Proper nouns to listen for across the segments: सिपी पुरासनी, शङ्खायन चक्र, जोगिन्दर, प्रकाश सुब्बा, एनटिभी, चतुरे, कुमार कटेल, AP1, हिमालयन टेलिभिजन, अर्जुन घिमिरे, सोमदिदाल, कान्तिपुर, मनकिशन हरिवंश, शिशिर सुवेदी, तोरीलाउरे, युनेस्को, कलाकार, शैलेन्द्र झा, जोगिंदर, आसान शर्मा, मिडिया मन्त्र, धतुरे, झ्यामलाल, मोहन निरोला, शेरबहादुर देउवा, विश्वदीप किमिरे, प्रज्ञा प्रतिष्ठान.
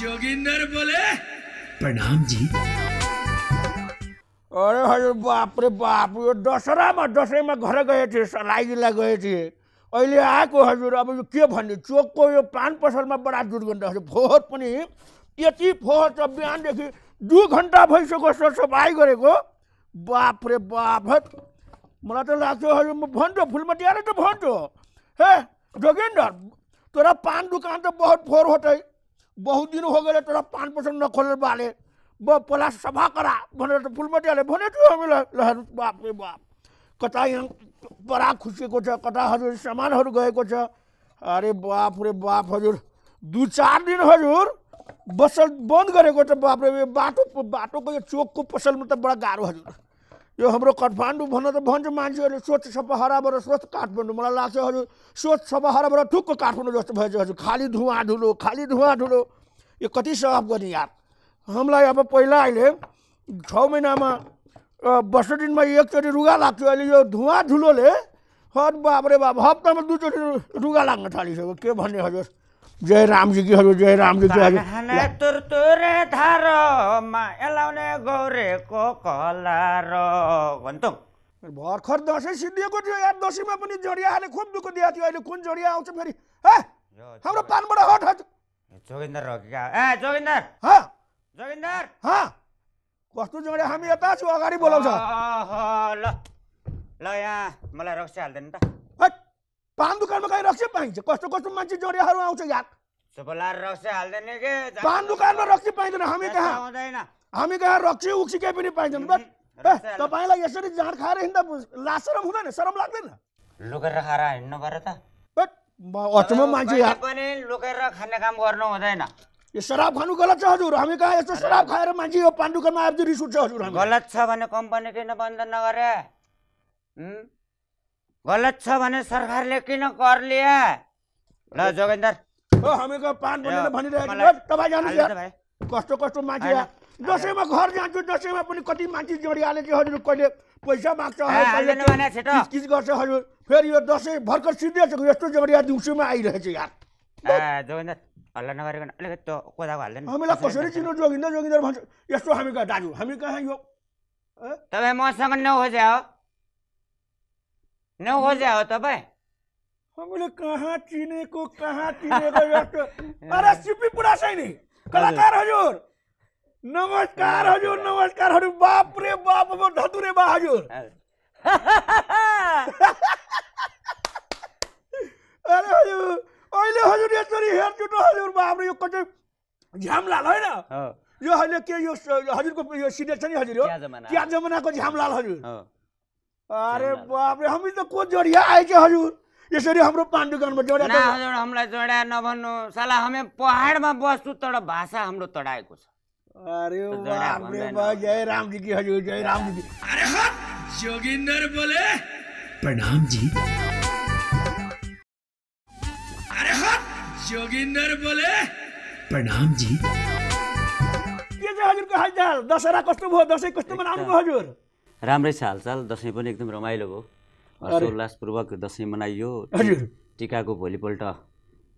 जोगिंदर बोले प्रणाम जी। अरे हजुर बाप रे बाप, यो दशैंमा घर गए थे, सलाई जिला गए थे, अहिले आएको हजुर। अब यो के भन्नु, चोकको यो पान पसलमा बडा दुर्गन्ध हजुर। फोहोर पनि यति फोहोर त बिहानदेखि 2 घण्टा भइसक्यो सरसफाई गरेको। बाप रे बाप, मलाई त लाग्छ हजुर म भन्छु फुलमा दिएर त भन्छु। हे जोगिन्दर, तोरा पान दुकान त बहुत फोहोर होतै, बहुत दिन हो गए तोरा पान पसल नखोलेर बाले, बला सफा करा भनेर त फुलमा दिएर भने त हामीलाई ल। बाप रे बाप, कता यहाँ बड़ा खुसेको छ, कता हजुर सामानहरू गएको छ। अरे बाप रे बाप हजुर, 2-4 दिन हजुर बसल बंद गरेको त। बाप रे, बाटोको यो चोकको पसलमा त बडा गाह्रो हजुर। यो हाम्रो काठमाडौँ भन्न त भन्छ मान्छेहरूले स्वच्छ सफा हराभरा स्वच्छ काठमाडौँ, मलाई लाग्छ हजुर स्वच्छ सफा हराभरा थुक्क काठमाडौँ जस्तो भएछ हजुर। खाली धुआँ धुलो, खाली धुआँ धुलो, यो कति साफ गर्ने यार हामीलाई। अब पहिला अहिले 6 महिनामा 20 दिनमा एकचोटि रुगा लाग्थ्यो, अहिले यो धुआँ धुलोले हर बाप रे बाप हप्तामा 2 चोटि रुगा लाग्न थालिसक्यो। के भन्ने हजुर। जय रामजी की हजुर, जय रामजी की हजुर। तुर तुर धार माने गौरे को कलार भन्थ्यौँ। भर्खर दसैँ सिद्धिएको थियो यार, दसैँमा पनि जडियाले खोप दुःख दिएको थियो। अहिले कुन जडिया आउँछ फेरि। हे हाम्रो पानबाट हट हट। जोगिन्दर रकिया, ए जोगिन्दर। ह जोगिन्दर। ह कस्तो जडिया, हामी यता छु अगाडि बोलाउँछ। ल ल, यहाँ मलाई रक्सी हाल्दैन त। पान दुकानमा कहीं रक्सी पाइन्छ? कस्तो कस्तो मान्छे जोडियाहरू आउँछ यार। सबलार रक्सी हाल्दैन के पान दुकानमा, रक्सी पाइदैन हामी कहाँ, हुँदैन हामी कहाँ रक्सी उक्सी के पनि पाइदैन। बट तपाईलाई यसरी जाँड खाएर हिँड्दा लाजरम हुँदैन, शरम लाग्दैन? लुकेर खाएर हिँड्नु गरे त बट अचम्म मान्छे यार, पनि लुकेर खाने काम गर्नु हुँदैन। यो शराब खानु गलत छ हजुर, हामी कहाँ यस्तो शराब खाएर मान्छे यो पान दुकानमा आएर रिस उठ्छ हजुर। गलत छ भने कम्पनी किन बन्द नगरे, गलत छ भने सरकारले किन कर लिया। ल जोगिन्दर, ओ हामीको पान बनेर भनिरहेको छ। तपाईं जानु यार, कस्तो कस्तो मान्छे यार। दसैँमा घर जान्छु, दसैँमा पनि कति मान्छे जोडियाले चाहिँ हजुर कहिले पैसा माग्छ, किच गर्छ हजुर। फेरि यो दसैँ भर्खर सिद्धिएको यस्तो जोडिया दिउँसोमा आइरहेछ यार। जोगिन्दर हल्ला नगरिकन अलिकति त्यो कोदाको हाल्दैन। हामीलाई कसरी चिन्नु जोगिन्दर, जोगिन्दर भन्छ यस्तो। हामी कहाँ दाजु, हामी कहाँ यो तपाईँ मसँग नखोज्या हो, न खोज्या हो तपाईँ। हामीले कहाँ चिनेको, कहाँ चिनेको जस्तो। अरे सिपी पुरा छैन कलाकार हजुर। नमस्कार हजुर, नमस्कार हजुर। बाप रे बाप, म धतुरे बा हजुर। अरे हजुर अहिले हजुर यसरी हेर्छु त हजुर। बाप रे, यो कतै झ्यामलाल हैन यो, अहिले के यो हजुरको यो सिरियल छ नि हजुर, यो क्या जमानाको झ्यामलाल हजुर। अरे बाप रे, हामी त को जोडिया आएछ हजुर यसरी हाम्रो पान दुकानमा जोडिया। ना हजुर, हामीलाई जोडिया नभन्नु साला, हामी पहाडमा बस्छु तर भाषा हाम्रो तडाएको छ। अरे बाप रे बाप, जय रामजी की हजुर, जय रामजी की। अरे हट, जोगिन्दर बोले प्रणाम जी। अरे हट, जोगिन्दर बोले प्रणाम जी। के छ हजुरको हालचाल, दशहरा कस्तो भयो, दशैं कस्तो मनाउनु भयो हजुर? राम्रै छ हालचाल, दसैँ पनि एकदम रमाइलो भयो, हर्षोल्लासपूर्वक दसैँ मनाइयो। टिकाको भोलिपल्ट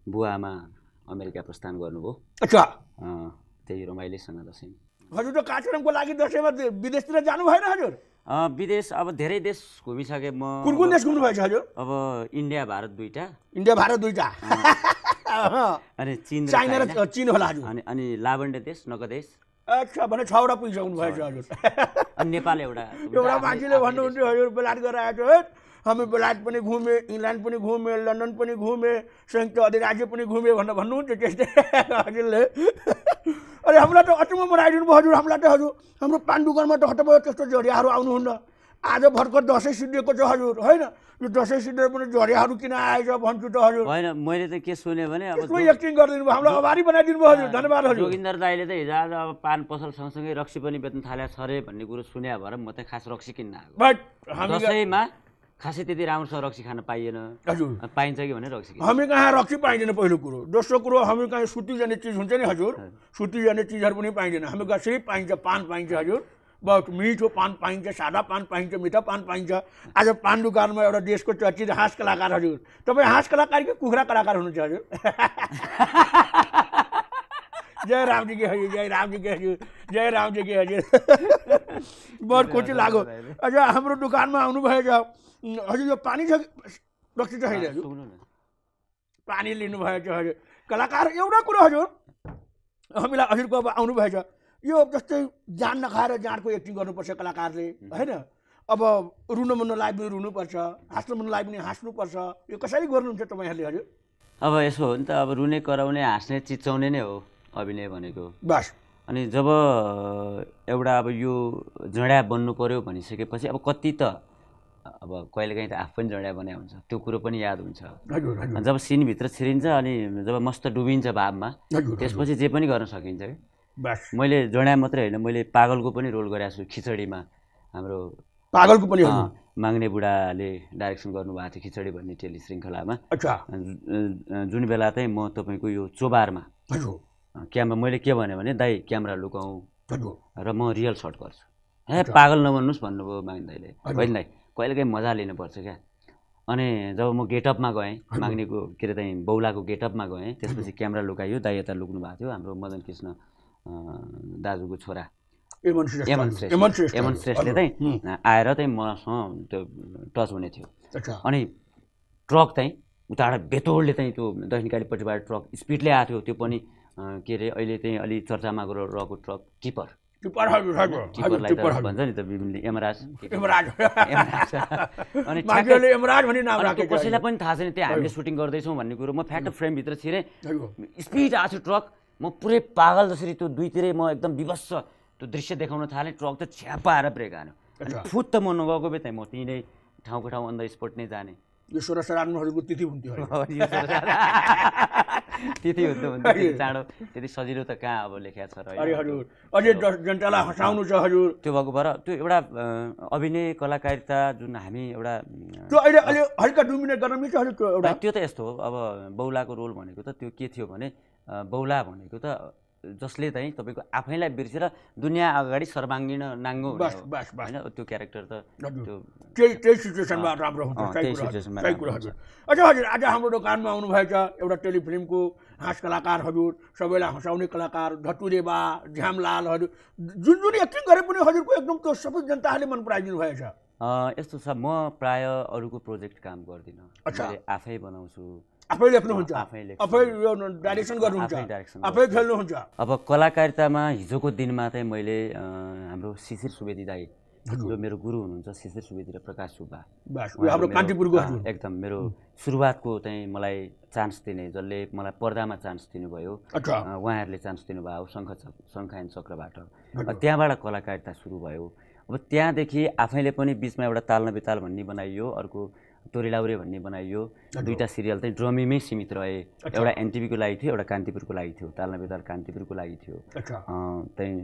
बुवा आमा अमेरिका प्रस्थान गर्नुभयो। अच्छा, त्यही रमाइलोसँग दसैँ। हजुर त कार्यक्रमको लागि दसैँमा विदेशतिर जानु भएन हजुर? विदेश अब धेरै देश घुमिसके म। कुन कुन देश घुम्नुभएछ हजुर? अब इन्डिया भारत दुईटा। इन्डिया भारत दुईटा, अनि चीन र चीन होला हजुर, अनि लावण्य देश नगदेश। अच्छा, भने 6वटा पुगिसक्नु भएछ हजुर। अनि नेपाल एउटा मान्छेले भन्नुहुन्थ्यो हजुर बेलायत गएर आएको। हामी बेलायत पनि घुमे, इङ्ल्यान्ड पनि घुमे, लन्डन पनि घुमे, संयुक्त अरब राज्य पनि घुमे भनेर भन्नुहुन्थ्यो त्यस्तै हजुरले। अरे हामीलाई त अचम्म बनाइदिनु भयो हजुर, हामीलाई त हजुर। हाम्रो पान दुकानमा त हटबो त्यस्तो जोडियाहरू आउनुहुन्न। आज भर्खर दसैँ सिद्धिएको छ हजुर होइन, यो दसैँ सिद्धिएर पनि जोडियाहरू किन आएछ भन्छु त हजुर। होइन, मैले त के सुने भने अब एक्टिङ गरिदिनु भयो, हामीलाई अभारी बनाइदिनु भयो हजुर, धन्यवाद हजुर। जोगिन्दर दाइले त हिजो आज अब पान पसल सँगसँगै रक्सी पनि बेच्न थालेको छ अरे भन्ने कुरो सुने भएर म त खास रक्सी किन्न आएको। बट दसैँमा खासै त्यति राम्रोसँग रक्सी खान पाइएन हजुर। पाइन्छ कि भने रक्सी, हामी कहाँ रक्सी पाइँदैन पहिलो कुरो। दोस्रो कुरो, हामी कहाँ सुती जाने चिज हुन्छ नि हजुर, सुती जाने चिजहरू पनि पाइँदैन। हामी कहाँ सबै पाइन्छ, पान पाइन्छ हजुर, बहुत मीठो पान पाइन्छ, सादा पान पाइन्छ, मीठा पान पाइन्छ। आज पान दुकानमा एउटा देशको चर्चित हाँस कलाकार हजुर। तपाईँ हाँस कलाकार कि कुखुरा कलाकार हुनुहुन्छ हजुर? जय राम जी के हजूर, जय राम जी के हजूर, जय राम जी के हजूर। बहुत खुशी लाग्यो। अच्छा हाम्रो दुकानमा आउनु भयो जाऊ हजुर, यो पानी छ रक्सी त हैन हजुर, पानी लिनु भयो हजुर। कलाकार एउटा कुरा हजुर, हामीलाई हजुरको अब आउनु भयो यो जस्तै जान नखाएर जानको एक्टिङ गर्नुपर्छ कलाकारले हैन। अब रुन मन लाग्यो पनि रुनु पर्छ, हाँस्न मन लाग्यो पनि हाँस्नु पर्छ, यो कसरी गर्नुहुन्छ तपाईहरुले हजुर? अब यसो हो नि त, अब रुने कराउने हाँस्ने चिच्चाउने नै हो अभिनय भनेको। बस अनि जब एउटा अब यो जडा बन्नु पर्यो भनिसकेपछि अब कति त अब कहिलेकाहीँ त आफै जडा बनाए हुन्छ, त्यो कुरो पनि याद हुन्छ। जब सिन भित्र छिरिन्छ अनि जब मस्त डुबिन्छ भावमा त्यसपछि जे पनि गर्न सकिन्छ के। मैले जडा मात्रै हैन, मैले पागलको पनि रोल गरेको छु खिचडीमा। हाम्रो पागलको पनि माग्ने बुढाले डाइरेक्सन गर्नुभएको थियो खिचडी भन्ने टेली श्रृंखलामा। जुन बेला चाहिँ म तपाईको यो चोबारमा क्यामेरा, मैले के भने दाइ क्यामेरा लुकाऊ र म रियल शट गर्छु, ए पागल नबन्नुस् भन्नुभयो माग्ने दाइले। होइन दाइ कहिलेकाहीँ मजा लिनुपर्छ क्या। अनि जब म गेटअपमा गएँ माग्नेको के अरे चाहिँ बौलाको गेटअपमा गएँ, त्यसपछि क्यामेरा लुकायो, दाइ यता लुक्नु भएको थियो हाम्रो मदन कृष्ण दाजुको छोरा एमन श्रेष्ठले चाहिँ आएर चाहिँ मसँग त्यो टच हुने थियो। अनि ट्रक चाहिँ उताबाट बेतोडले चाहिँ त्यो दक्षिणकालीपट्टिबाट ट्रक स्पिडले आएको थियो, त्यो पनि के अरे अहिले चाहिँ अलि चर्चामा गएर रहेको ट्रक टिपर भन्छ नि त विभिन्न यमराज। अनि कसैलाई पनि थाहा छैन त्यहाँ हामीले सुटिङ गर्दैछौँ भन्ने कुरो। म फ्याक्ट फ्रेमभित्र छिरेँ, स्पिड आएको ट्रक, म पुरै पागल जसरी त्यो दुईतिरै म एकदम विवश त्यो दृश्य देखाउन थालेँ। ट्रक त छ्यापा आएर ब्रेक हान्यो, फुट त म नगएको बेत म त्यहीँले ठाउँको ठाउँ अन्ध स्पोट नै जाने। यो स्वरसरानहरुको तिथि हुन्थ्यो, तिथि हुन्थ्यो चाँडो, त्यति सजिलो त कहाँ अब लेख्या छ र। अझै जनतालाई हँसाउनु छ हजुर, त्यो भएको भएर त्यो एउटा अभिनय कलाकारिता जुन हामी एउटा त्यो अहिले अलि हल्का डोमिनेट गर्न मिल्छ एउटा। त्यो त यस्तो हो, अब बौलाको रोल भनेको त त्यो के थियो भने बौला भनेको त जसले चाहिँ तपाईको आफैलाई बिर्सेर दुनिया अगाडि सर्वाङ्गीण नाङ्गो होइन त्यो क्यारेक्टर त त्यो सिचुएसनमा राम्रो हुन्छ। सही कुरा हजुर। अच्छा हजुर आज हाम्रो दोकानमा आउनु भएछ एउटा टेलिफिल्मको हाँस कलाकार हजुर, सबैलाई हँसाउने कलाकार धतुरे बा झ्यामलाल हजुर, जुन जुन एक्टिङ गरे पनि हजुरको एकदम त्यो सबै जनताले मन पराइदिनु भएछ। यस्तो छ, म प्राय अरूको प्रोजेक्ट काम गर्दिनँ, आफै बनाउँछु, आफै लेख्नुहुन्छ, आफै डाइरेक्सन गर्नुहुन्छ, आफै खेल्नुहुन्छ। अब कलाकारितामा हिजोको दिनमा चाहिँ मैले हाम्रो शिशिर सुवेदी दाई जो मेरो गुरु हुनुहुन्छ, शिशिर सुवेदी र प्रकाश सुब्बा हाम्रो कान्तिपुरको एकदम मेरो सुरुवातको चाहिँ मलाई चान्स दिने, जसले मलाई पर्दामा चान्स दिनुभयो उहाँहरूले चान्स दिनुभयो शङ्खायन चक्रबाट, त्यहाँबाट कलाकारिता सुरु भयो। अब त्यहाँदेखि आफैले पनि बिचमा एउटा ताल नबेताल भन्ने बनाइयो, अर्को तोरीलाउरे भन्ने बनाइयो, दुईटा सिरियल चाहिँ ड्रमीमै सीमित रहे। एउटा एनटिभीको लागि थियो, एउटा कान्तिपुरको लागि थियो, ताल नबेताल कान्तिपुरको लागि थियो, त्यही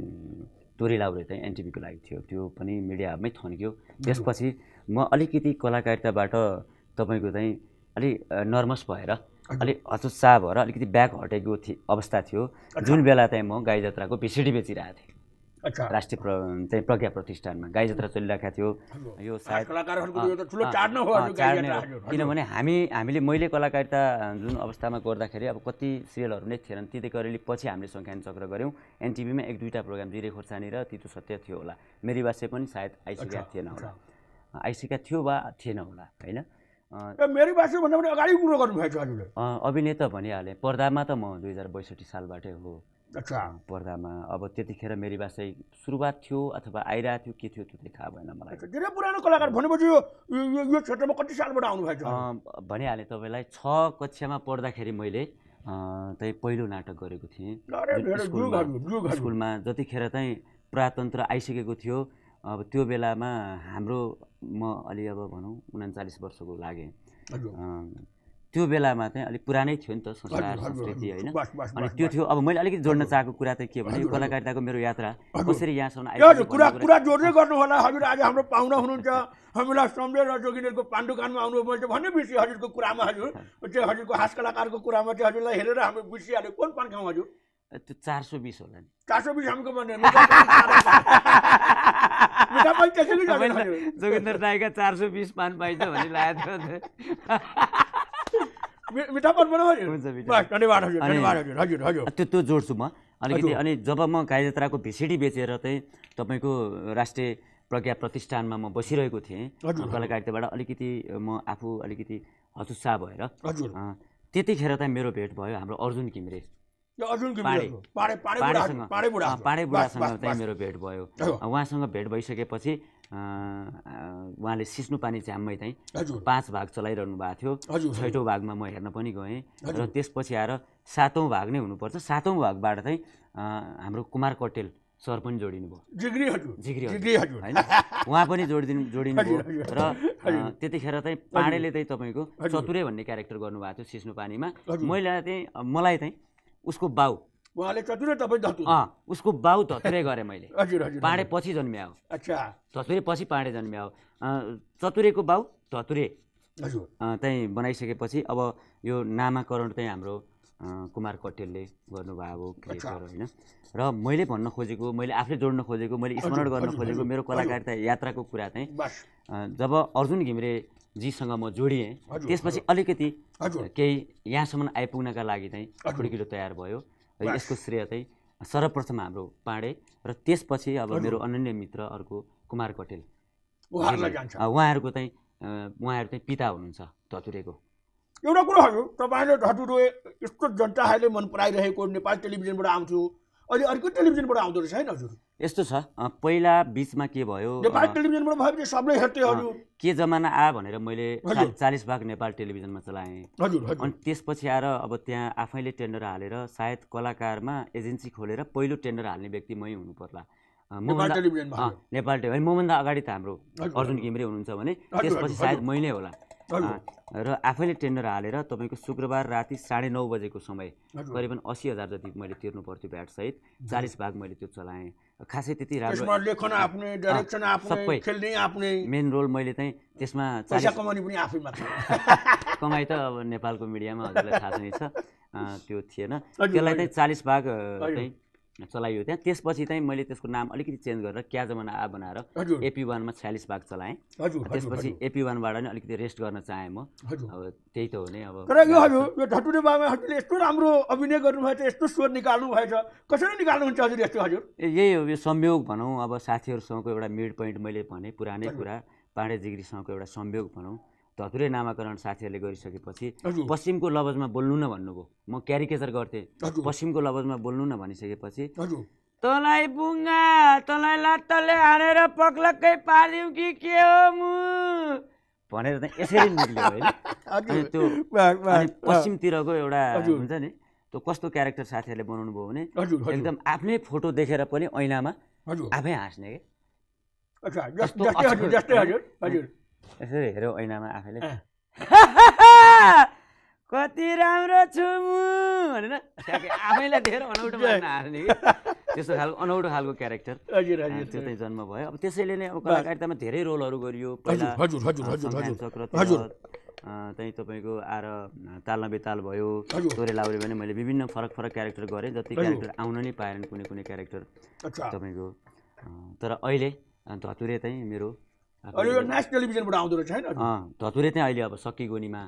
तोरीलाउरे चाहिँ एनटिभीको लागि थियो, त्यो पनि मिडिया हबमै थन्क्यो। त्यसपछि म अलिकति कलाकारिताबाट तपाईँको चाहिँ अलि नर्भस भएर अलिक हतोत्साह भएर अलिकति ब्याक हटेको अवस्था थियो, जुन बेला चाहिँ म गाई जात्राको भिसिडी बेचिरहेको थिएँ राष्ट्रिय चाहिँ प्रज्ञा प्रतिष्ठानमा। गाई जात्रा चलिरहेको थियो, यो सायद किनभने हामीले मैले कलाकारिता जुन अवस्थामा गर्दाखेरि अब कति सिरियलहरू नै थिएनन्, त्यति गरेर पछि हामीले शङ्खायन चक्र गऱ्यौँ। एनटिभीमा एक दुईवटा प्रोग्राम जिरे खोर्सानी र तितो सत्य थियो होला, मेरी बासे पनि सायद आइसकेका थिएन होला, आइसकेका थियो वा थिएन होला होइन। मेरी बासे भन्दा पनि अगाडि कुरो गर्नुभएको हजुरले। अभिनेता भनिहालेँ, पर्दामा त म 2062 सालबाटै हो पर्दामा। अब त्यतिखेर मेरी बासै सुरुवात थियो अथवा आइरहेको थियो के थियो त्यो चाहिँ थाहा भएन मलाई। धेरै पुरानो कलाकार भनेपछि यो क्षेत्रमा कति सालबाट आउनुभएको छ? भनिहालेँ तपाईँलाई 6 कक्षामा पढ्दाखेरि मैले त्यही पहिलो नाटक गरेको थिएँ स्कुलमा। जतिखेर चाहिँ प्रजातन्त्र आइसकेको थियो, अब त्यो बेलामा हाम्रो म अलि अब भनौँ 39 वर्षको लागेँ, त्यो बेलामा चाहिँ अलिक पुरानै थियो नि त संस्कार संस्कृति होइन। अनि त्यो थियो। अब मैले अलिकति जोड्न चाहेको कुरा चाहिँ के भने कलाकारिताको मेरो यात्रा कसरी यहाँसम्म आयो कुरा जोड्दै गर्नु होला हजुर। आज हाम्रो पाहुना हुनुहुन्छ, हामीलाई सम्झेर जोगिन्दरको पान दोकानमा आउनुभयो भने भन्ने बिर्सियो हजुरको कुरामा हजुर, त्यो हजुरको हाँस कलाकारको कुरामा चाहिँ हजुरलाई हेरेर हाम्रो बिर्सिहाल्यो। कुन पान खाउँ हजुर? त्यो 420 होला नि, 420 हामीको भन्ने जोगिन्दर दाईका 420 पान पाइन्छ भन्ने लागेको थियो। त्यो जोड्छु म। अनि जब म काययात्राको भिसिडी बेचेर चाहिँ तपाईको राष्ट्रिय प्रज्ञा प्रतिष्ठानमा म बसिरहेको थिएँ कलाकारिताबाट अलिकति म आफू अलिकति हतोत्साह भएर त्यतिखेर चाहिँ मेरो भेट भयो हाम्रो अर्जुन किमरे पाडे बुढासँग चाहिँ मेरो भेट भयो। उहाँसँग भेट भइसकेपछि उहाँले सिस्नुपानी झ्याममै चाहिँ 5 भाग चलाइरहनु भएको थियो। 6औं भागमा म हेर्न पनि गएँ र त्यसपछि आएर 7औं भाग नै हुनुपर्छ। 7औं भागबाट चाहिँ हाम्रो कुमार कटेल सर पनि जोडिनु भयो, जिग्री हजुर हैन, उहाँ पनि जोडिनु भयो। र त्यतिखेर चाहिँ पाडेले चाहिँ तपाईको चतुरे भन्ने क्यारेक्टर गर्नु भएको थियो सिस्नुपानीमा। मलाई चाहिँ उसको बाउ उहाँले चतुरे उसको बाउ धतुरे गरे मैले। पाडे पछि जन्म्याओ, अच्छा चतुरे पछि पाडे जन्म्याओ। चतुरेको बाउ धतुरे चाहिँ बनाइसकेपछि अब यो नामाकरण चाहिँ हाम्रो कुमार कटेलले गर्नुभएको क्रिएटर हैन। र मैले भन्न खोजेको, मैले आफै जोड्न खोजेको, मैले स्मरण गर्न खोजेको मेरो कलाकारिता यात्राको कुरा चाहिँ जब अर्जुन घिमिरे जीसँग म जोडिएँ त्यसपछि अलिकति केही यहाँसम्म आइपुग्नका लागि चाहिँ खुड्किलो तयार भयो। यसको श्रेय चाहिँ सर्वप्रथम हाम्रो पाडे र त्यसपछि अब मेरो अनन्य मित्र अर्को कुमार कटेल उहाँहरू चाहिँ पिता हुनुहुन्छ धतुरेको। एउटा कुरा हजुर, तपाईले धतुरे यस्तो जनताहरूले मन पराइरहेको नेपाल टेलिभिजनबाट आउँथ्यो, अहिले अर्को टेलिभिजनबाट आउँदो रहेछ हैन हजुर? यस्तो छ, पहिला बीचमा के भयो नेपाल टेलिभिजनबाट भएपछि सबले हेर्थे हजुर, के जमाना आ भनेर मैले 40 भाग नेपाल टेलिभिजनमा चलाएँ। अनि त्यसपछि आएर अब त्यहाँ आफैले टेन्डर हालेर सायद कलाकारमा एजेन्सी खोलेर पहिलो टेन्डर हाल्ने व्यक्ति मै हुनु पर्ला नेपाल टेलिभिजनमा। मभन्दा अगाडि त हाम्रो अर्जुन घिमिरे हुनुहुन्छ भने त्यसपछि सायद मै नै होला। र आफैले टेन्डर हालेर तपाईको शुक्रबार राति 9:30 बजेको समय करिबन 80,000 जति मैले तिर्नु पर्थ्यो ब्याट सहित। 40 भाग मैले त्यो चलाएँ, खासै त्यति राम्रो त्यसमा लेखन आफ्नै, डाइरेक्सन आफ्नै, खेल्ने आफ्नै, मेन रोल मैले चाहिँ त्यसमा पैसा कमाउने पनि आफै मात्र कमाइ त अब नेपालको मिडियामा हजुरलाई थाहा नै छ त्यो थिएन। त्यसलाई चाहिँ 40 भाग चाहिँ चलाइयो त्यहाँ। त्यसपछि चाहिँ मैले त्यसको नाम अलिकति चेन्ज गरेर क्या जमाना आ बनाएर AP1 मा 46 भाग चलाएँ। त्यसपछि AP1 बाट नि अलिकति रेस्ट गर्न चाहे म, अब त्यही त हो नि। अब तर यो हजुर यो धतुरे बाबा हजुरले यस्तो राम्रो अभिनय गर्नुभएको छ, यस्तो स्वर निकाल्नु भएको छ, कसरी निकाल्नुहुन्छ हजुर यस्तो? हजुर यही हो, यो संयोग भनौँ, अब साथीहरुसँगको एउटा मिड पोइन्ट मैले भने पुरानै कुरा पाडे जिग्रीसँगको एउटा संयोग भनौँ। धतुरे नामाकरण साथीहरूले गरिसकेपछि पश्चिमको लवजमा बोल्नु न भन्नुभयो, म क्यारिकेचर गर्थेँ पश्चिमको लवजमा बोल्नु न भनिसकेपछि तँलाई बुङ्गा तँलाई लात्तले हानेर पक्लक्कै पाल्यौँ कि के हो मु भनेर त यसरी निक्ल्यो होइन। अनि त्यो पश्चिमतिरको एउटा हुन्छ नि त्यो कस्तो क्यारेक्टर साथीहरूले बनाउनु भयो भने एकदम आफ्नै फोटो देखेर पनि ऐनामा आफै हाँस्ने के यसो हेरो ऐनामा आफैले कति राम्रो छु म भनेर आफैलाई धेरै अनौठो भन्न हाल्ने कि त्यस्तो खालको अनौठो खालको क्यारेक्टर त्यो चाहिँ जन्म भयो। अब त्यसैले नै अब कलाकारितामा धेरै रोलहरू गरियो। पहिला चाहिँ तपाईको आएर ताल नबेताल भयो, तोरे लाउरे भने मैले विभिन्न फरक फरक क्यारेक्टर गरेँ, जति क्यारेक्टर आउन नै पाएन कुनै कुनै क्यारेक्टर तपाईको। तर अहिले धतुरे चाहिँ मेरो टेलिभिजनबाट आउँदो रहेछ हैन धतुरे चाहिँ अहिले अब सकी गोनीमा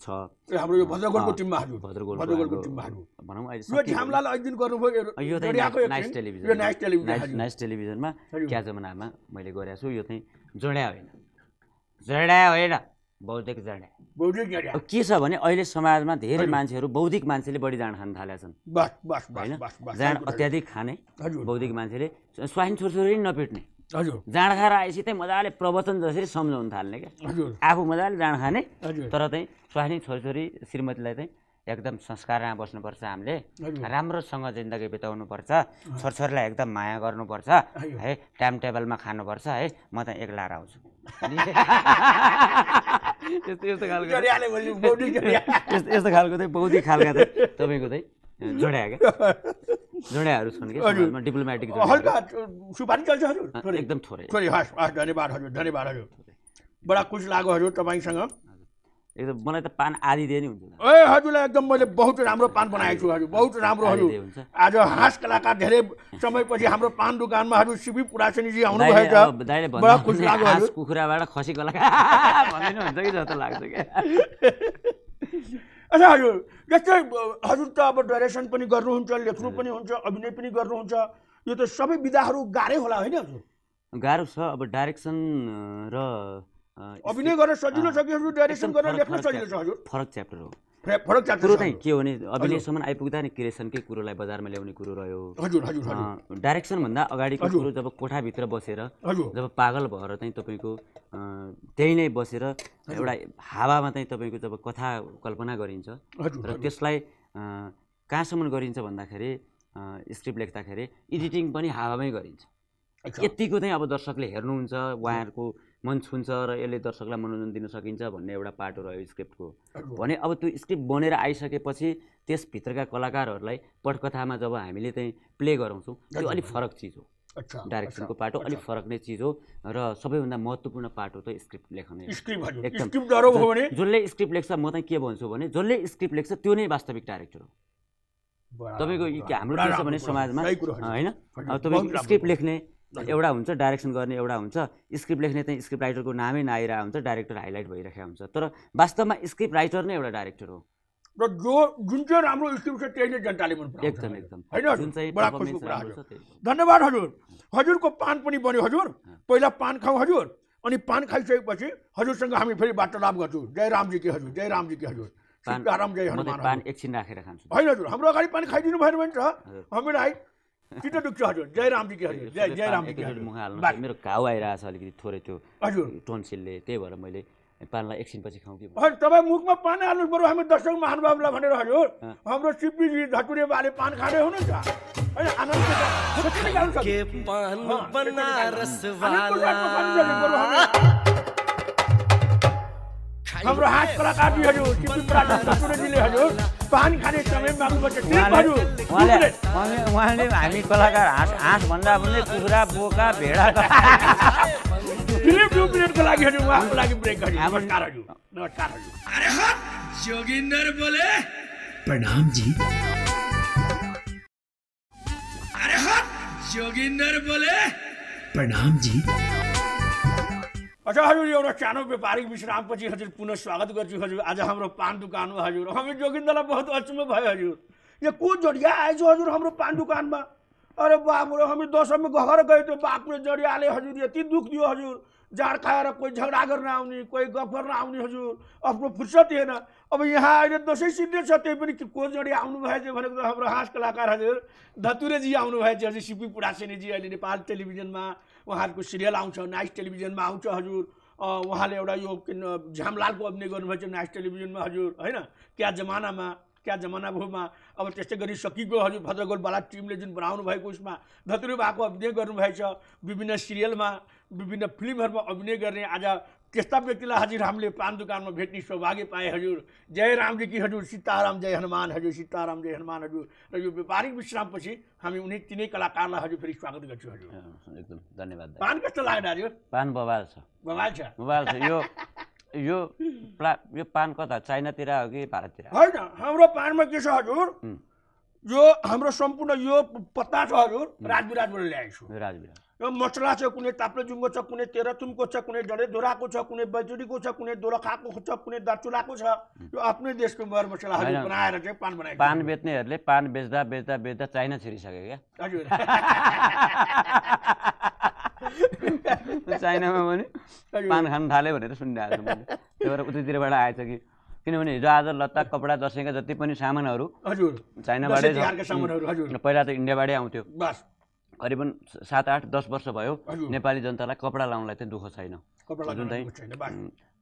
छ हाम्रो यो भद्रगोलको टिममा भनौँ अहिले झ्यामलाले एक दिन गर्नुभयो नाइस टेलिभिजनमा क्या जमानामा मैले गरेको छु। यो चाहिँ जड्या होइन बौद्धिक जड्या। अब के छ भने अहिले समाजमा धेरै मान्छेहरू बौद्धिक मान्छेले बढी जाँड खान थालेका छन् हैन, अत्याधिक खाने बौद्धिक मान्छेले स्वाइन छोरछोरी नपिट्ने जाँड खाएर आएपछि चाहिँ मजाले प्रवचन जसरी सम्झाउन थाल्ने क्या, आफू मजाले जाँड खाने तर चाहिँ स्वास्नी छोरीछोरी श्रीमतीलाई चाहिँ एकदम संस्कारमा बस्नुपर्छ, हामीले राम्रोसँग जिन्दगी बिताउनुपर्छ, छोरछोरीलाई एकदम माया गर्नुपर्छ है, टाइम टेबलमा खानुपर्छ है, म त एक्लाएर आउँछु यस्तो खालको चाहिँ बौद्धिक खालका चाहिँ तपाईँको चाहिँ जोड्याहरू छन् कि समाजमा डिप्लोमेटिक एकदम थोरै। धन्यवाद हजुर, बडा खुसी लाग्यो हजुर तपाईसँग। एकदम मलाई त पान आदि दिए नि हुन्छ ए हजुरलाई एकदम मैले बहुत राम्रो पान बनाएको छु हजुर, बहुत राम्रो हजुर। आज हाँस कलाकार धेरै समयपछि हाम्रो पान दुकानमा हजुर शिवी पुरासनीजी आउनु भएको छ, बडा खुसी लाग्यो हजुर। कुखुराबाट खसी कलाकार भन्दैन हुन्छ कि जस्तो लाग्छ के। अच्छा हजुर जस्तै हजुर त अब डाइरेक्सन पनि गर्नुहुन्छ लेख्नु पनि हुन्छ अभिनय पनि गर्नुहुन्छ यो त सबै विधाहरु गाह्रै होला हैन हजुर गाह्रो छ अब डाइरेक्सन र अभिनय गर्न सजिलो छ कि हजुर डाइरेक्सन गर्न लेख्न सजिलो छ हजुर फरक च्याप्टर हो फरक च्याप्टर कुरो चाहिँ के हो नि अभिनय सम्म आइपुग्दा नि क्रिएसनकै कुरोलाई बजारमा ल्याउने कुरो रह्यो हजुर हजुर हजुर डाइरेक्सन भन्दा अगाडिको कुरो जब कोठा भित्र बसेर जब पागल भएर चाहिँ तपाईको त्यही नै बसेर एउटा हावामा चाहिँ तपाईको जब कथा कल्पना गरिन्छ र त्यसलाई कहाँसम्म गरिन्छ भन्दाखेरि स्क्रिप्ट लेख्दाखेरि एडिटिङ पनि हावामै गरिन्छ यतिको चाहिँ अब दर्शकले हेर्नुहुन्छ उहाँहरुको मन छुन्छ र यसले दर्शकलाई मनोरञ्जन दिन सकिन्छ भन्ने एउटा पार्ट रह्यो स्क्रिप्टको भने अब त्यो स्क्रिप्ट बनेर आइसकेपछि त्यस भित्रका कलाकारहरुलाई पटकथामा जब हामीले चाहिँ प्ले गराउँछौं त्यो अलि फरक चीज हो अच्छा डाइरेक्सनको पार्ट हो अलि फरक नै चीज हो र सबैभन्दा महत्त्वपूर्ण पार्ट हो त स्क्रिप्ट लेख्ने स्क्रिप्ट डरो भयो भने जसले स्क्रिप्ट लेख्छ म चाहिँ के भन्छु भने जसले स्क्रिप्ट लेख्छ त्यो नै वास्तविक डाइरेक्टर हो तपाईको हाम्रो देश भने समाजमा हैन तपाईको स्क्रिप्ट लेख्ने एउटा हुन्छ डाइरेक्सन गर्ने एउटा हुन्छ स्क्रिप्ट लेख्ने चाहिँ स्क्रिप्ट राइटरको नामै नआइरा हुन्छ डाइरेक्टर हाइलाइट भइराखेको हुन्छ तर वास्तवमा स्क्रिप्ट राइटर नै एउटा डाइरेक्टर हो र जो जुन चाहिँ राम्रो स्क्रिप्ट छ त्यही नै जनताले मन पराउँछ एकदम एकदम हैन जुन चाहिँ परफर्मेन्स राम्रो छ धन्यवाद हजुर हजुरको पान पनि बन्यो हजुर पहिला पान खाऊ हजुर अनि पान खाइसकेपछि हजुरसँग हामी फेरि वार्तालाप गर्छौं जय रामजी के हजुर सीताराम जय हनुमान पान एकछिन राखेर खान्छु हैन हजुर हाम्रो अगाडि पान खाइदिनु भएन भने त हामीलाई किता दुख्छ हजुर जयराम जी के हजुर जयराम जी के मुख हाल्नु मेरो घाउ आइराछ अलिकति थोरै त्यो हजुर टन्सिलले त्यही भएर मैले पानलाई एकछिन पछि खाऊ कि हजुर तपाई मुखमा पान हाल्नु पर्यो हामी दर्शक महानुभावलाई भनेर हजुर हाम्रो सिपिजी झकुरे बाले पान खाने हुनुहुन्छ हैन आनन्द कसरी गाउन सक्छ के पान बनारस वाला हाम्रो हात कलाकार जी हजुर सिपी प्राण झकुरेजीले हजुर पान खाने समयमा उहाँले हामी कलाकार हाँस भन्दा पनि कुखुरा बोका भेडा जोगिंदर बोले प्रणाम जी जोगिंदर बोले प्रणाम जी अच्छा हजुर एउटा सानो व्यापारिक विश्रामपछि हजुर पुनः स्वागत गर्छु हजुर आज हाम्रो पान दुकानमा हजुर हामी जोगिन्दरलाई बहुत अचम्म भयो हजुर यो को जडिया आएछ हजुर हाम्रो पान दुकानमा अरे बाप रे हामी दशमी घर गए त्यो बापले जडियाले हजुर यति दुख दियो हजुर जाड खाएर कोही झगडा गर्न आउने कोही गफ गर्न आउने हजुर आफ्नो फुर्सद थिएन अब यहाँ अहिले दशै सिद्धि छ त्यै पनि को जडिया आउनु भएछ भनेको हाम्रो हास कलाकार हजुर धतुरे जी आउनु भएछ हजुर सिपी पुडासेनी जी अहिले नेपाल टेलिभिजनमा उहाँहरुको सिरियल आउँछ नाइट टेलिभिजनमा आउँछ हजुर उहाँले एउटा यो झमलालको अभिनय गर्नुभएको छ नाइट टेलिभिजनमा हजुर हैन क्या जमाना भोमा अब त्यसै गरी सकिको हजुर भद्रगोल वाला टिमले जुन बनाउनु भएको उसमा धतुरी बाको अभिनय गर्नुभएको छ विभिन्न सिरियलमा विभिन्न फिल्महरुमा अभिनय गर्ने आज त्यस्ता व्यक्तिलाई हजुर हामीले पान दुकानमा भेट्ने सौभाग्य पाए हजुर जय रामजी की हजुर सीताराम जय हनुमान हजुर र यो व्यापारिक विश्रामपछि हामी उनी तिनै कलाकारलाई हजुर फेरि स्वागत गर्छौं हजुर एकदम धन्यवाद पान कस्तो लाग्यो हजुर पान बवाल छ यो पान कता चाइनातिर हो कि भारततिर हैन हाम्रो पानमा के छ हजुर यो हाम्रो सम्पूर्ण यो पत्ता छ हजुर राजविराजबाट ल्याएको छु राजविराज यो मचला छ कुनै ताप्लेजुङको छ कुनै तेह्रथुमको छ कुनै डडेधुराको छ कुनै बैजुडीको छ कुनै दोलखाको छ कुनै दार्चुलाको छ यो आफ्नै देशको मर मसला हजुर बनाएर चाहिँ पान बनाएको पान बेच्नेहरुले पान बेच्दा चाइना छिरिसके क्या हजुर चाइनामा भने पान खान थाले भनेर सुनिरहेको छु मैले त्यो भएर उतैतिरबाट आएछ कि किनभने हिजो आज लत्ता कपडा दसैँका जति पनि सामानहरु हजुर चाइनाबाटै पहिला त इन्डियाबाटै आउँथ्यो बस करिबन 7-8-10 वर्ष भयो नेपाली जनतालाई कपडा लाउनलाई चाहिँ दुख छैन जुन चाहिँ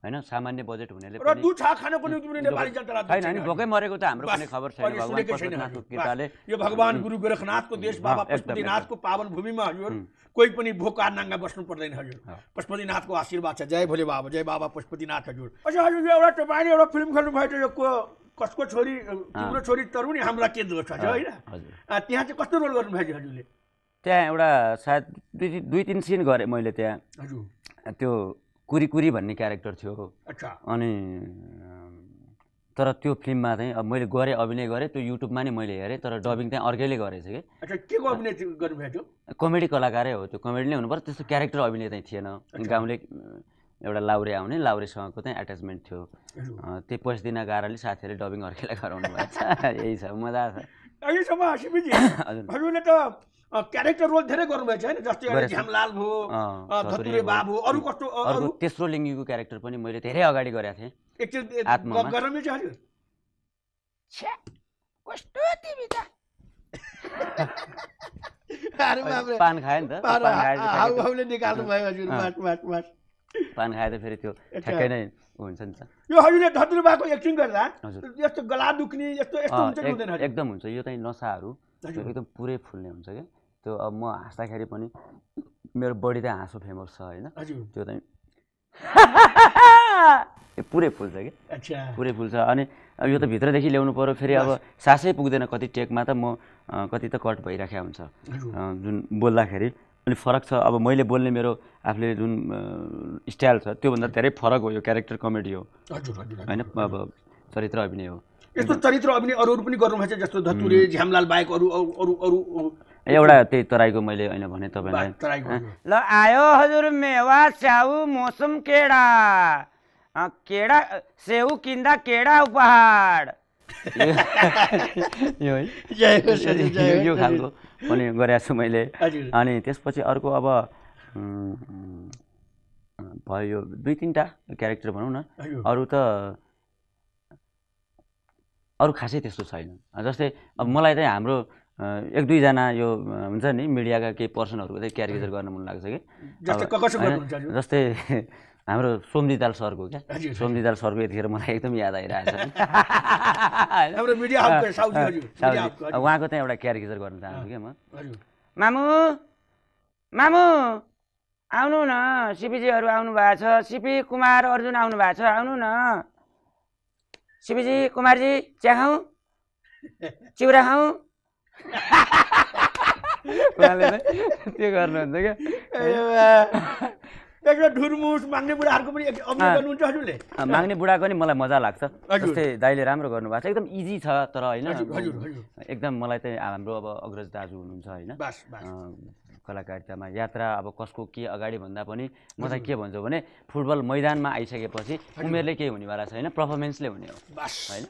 हैन सामान्य बजेट हुनेले पनि दुध छा खान पनि नेपाली जनतालाई छैन नि भोकै मरेको त हाम्रो कुनै खबर छैन भगवान पशुपतिनाथको कृपाले यो भगवान गुरु गोरखनाथको देश बाबा पशुपतिनाथको पावन भूमिमा हजुर कोही पनि भोका नाङ्गा बस्नु पर्दैन हजुर पशुपतिनाथको आशीर्वाद छ जय भोले बाबा जय बाबा पशुपतिनाथ हजुर अच्छा हजुर एउटा तपाईले एउटा फिल्म खेल्नु भयो यो कसको छोरी तिम्रो छोरी तरुनी हामीलाई के दोष छ हैन त्यहाँ चाहिँ कस्तो रोल गर्नु भयो हजुरले त्यहाँ एउटा सायद 2-3 सीन गरे मैले त्यहाँ हजुर त्यो कुरी भन्ने क्यारेक्टर थियो अच्छा अनि तर त्यो फिल्ममा चाहिँ अब मैले गरे अभिनय गरे त्यो युट्युबमा नि मैले हेरे तर डबिङ चाहिँ अर्कैले गरेछ के अच्छा के को अभिनय गर्नु भयो त्यो कमेडी कलाकारै हो त्यो कमेडी नै हुनुपर्छ त्यस्तो क्यारेक्टर अभिनय चाहिँ थिएन गाउँले एउटा लाउरे आउने लाउरेसँगको चाहिँ अट्याचमेन्ट थियो त्यो पछि दिन गाराले साथीहरुले डबिङ अर्केला गराउनु भएछ यही छ मजा छ अहिले सम्म आशिफजी हजुरले त क्यारेक्टर रोल धेरै गर्नु भएछ हैन जस्तै झमलाल भो धतुरे बाबु अरु कस्तो अरु तेस्रो लिङ्गीको क्यारेक्टर पनि मैले धेरै अगाडि गरेको थिए एकचोटि गरमै चाल्यो छ्या कस्तो तिमी त अरे बाबरे पान खाए नि त पान खाए हाउ हाउले निकाल्नु भयो हजुर माट माट माट पान खाए त फेरि त्यो ठक्कै नै हुन्छ नि त यो हजुरले धतुरबाको एक्टिङ गर्दा यस्तो गला दुख्ने यस्तो यस्तो हुन्छ कि हुँदैन एकदम हुन्छ यो चाहिँ नसाहरु एकदम पुरै फुल्ने हुन्छ के त्यो अब म हाँस्दाखेरि पनि मेरो बडी त हाँसो फेमस छ हैन त्यो चाहिँ यो पुरै फुल्छ के अच्छा पुरै फुल्छ अनि यो त भित्र देखि ल्याउनु पर्यो फेरि अब सासै पुग्दैन कति टेकमा त म कति त कट भइराख्या हुन्छ जुन बोल्दाखेरि अनि फरक छ अब मैले बोल्ने मेरो आफुले जुन स्टाइल छ त्यो भन्दा धेरै फरक हो यो क्यारेक्टर कमेडी हो हजुर हजुर हैन अब चरित्र अभिनय हो यस्तो चरित्र अभिनय अरुहरु पनि गर्नु भएको छ जस्तो धतुरे झ्यामलाल बाइक अरु अरु अरु एउटा त्यही तराईको मैले हैन भने तपाईलाई ल आयो हजुर मेवा चाउ मौसम केडा केडा सेउ किन्दा केडा उपहार यो यो खालको पनि गरेको छु मैले अनि त्यसपछि अर्को अब भयो दुई तीनटा क्यारेक्टर भनौं न अरु त अरु खासै त्यस्तो छैन जस्तै अब मलाई चाहिँ हाम्रो एक दुई जना यो हुन्छ नि मिडियाका केही पर्सनहरुको चाहिँ क्यारेक्टर गर्न मन लाग्छ के जस्तै हाम्रो सोमदिदाल सरको क्या सोमदिदाल सरको यतिखेर मलाई एकदम याद आइरहेछ हाम्रो मिडिया हबको साउजी हजुर उहाँको चाहिँ एउटा क्यारेक्टर गर्न चाहन्छु के म मामु मामु आउनु न सिपिजीहरु आउनु भएको छ सिपी कुमार अर्जुन आउनु भएको छ आउनु न सिपिजी कुमारजी चिया खाऊ चिउरा खाऊ उहाँले त्यो गर्नुहुन्छ के एकजना ढुरमुस माग्ने बुढाहरुको पनि अभिनय गर्नुहुन्छ हजुरले माग्ने बुढाको नि मलाई मजा लाग्छ जस्तै दाइले राम्रो गर्नु भएको छ एकदम इजी छ तर हैन एकदम मलाई चाहिँ हाम्रो अब अग्रज दाजु हुनुहुन्छ हैन कलाकारितामा यात्रा अब कसको के अगाडि भन्दा पनि म चाहिँ के भन्छु भने फुटबल मैदानमा आइसकेपछि उमेरले के हुनेवाला छैन परफर्मेन्सले हुने हो हैन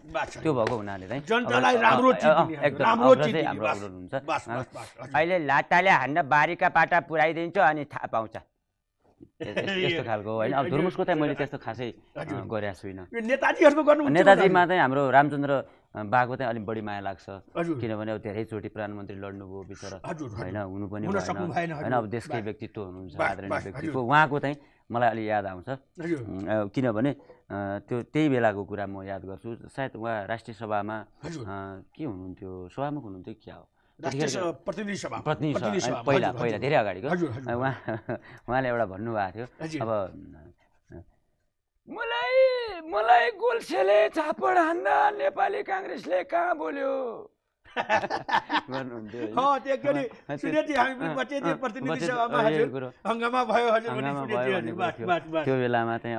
त्यो भएको हुनाले चाहिँ जनतालाई राम्रो चिज दिनुहुन्छ अहिले लाटाले हान्न बारीका पाटा पुराइदिन्छ अनि थाहा पाउँछ यस्तो खालको हैन अब धुर्मुसको चाहिँ मैले त्यस्तो खासै गरेको छुइनँ यो नेताजीहरुको गर्नुहुन्छ नेताजीमा चाहिँ हाम्रो रामचन्द्र बाको चाहिँ अलि बढी माया लाग्छ किनभने अब धेरै चोटी प्रधानमन्त्री लड्नुभयो बिचरा हैन हुनु पनि भएन हैन अब देशकै व्यक्तित्व हुनुहुन्छ आदरणीय व्यक्तिको उहाँको चाहिँ मलाई अलि याद आउँछ किनभने त्यो त्यही बेलाको कुरा म याद गर्छु सायद उहाँ राष्ट्रिय सभामा के हुनुहुन्थ्यो सभामुख हुनुहुन्थ्यो क्या हो प्रतिनिधि सभा पहिला पहिला धेरै अगाडिको उहाँले एउटा भन्नु भएको थियो अब मलाई मलाई गोल्सेले झापड हान्दा नेपाली कांग्रेसले कहाँ बोल्यो गर्नुहुन्थ्यो हो त्यो के सुनेजी हामी पनि बचे थिए प्रतिनिधि सभामा हजुर हंगामा भयो हजुर पनि सुनेजी बात बात त्यो बेलामा चाहिँ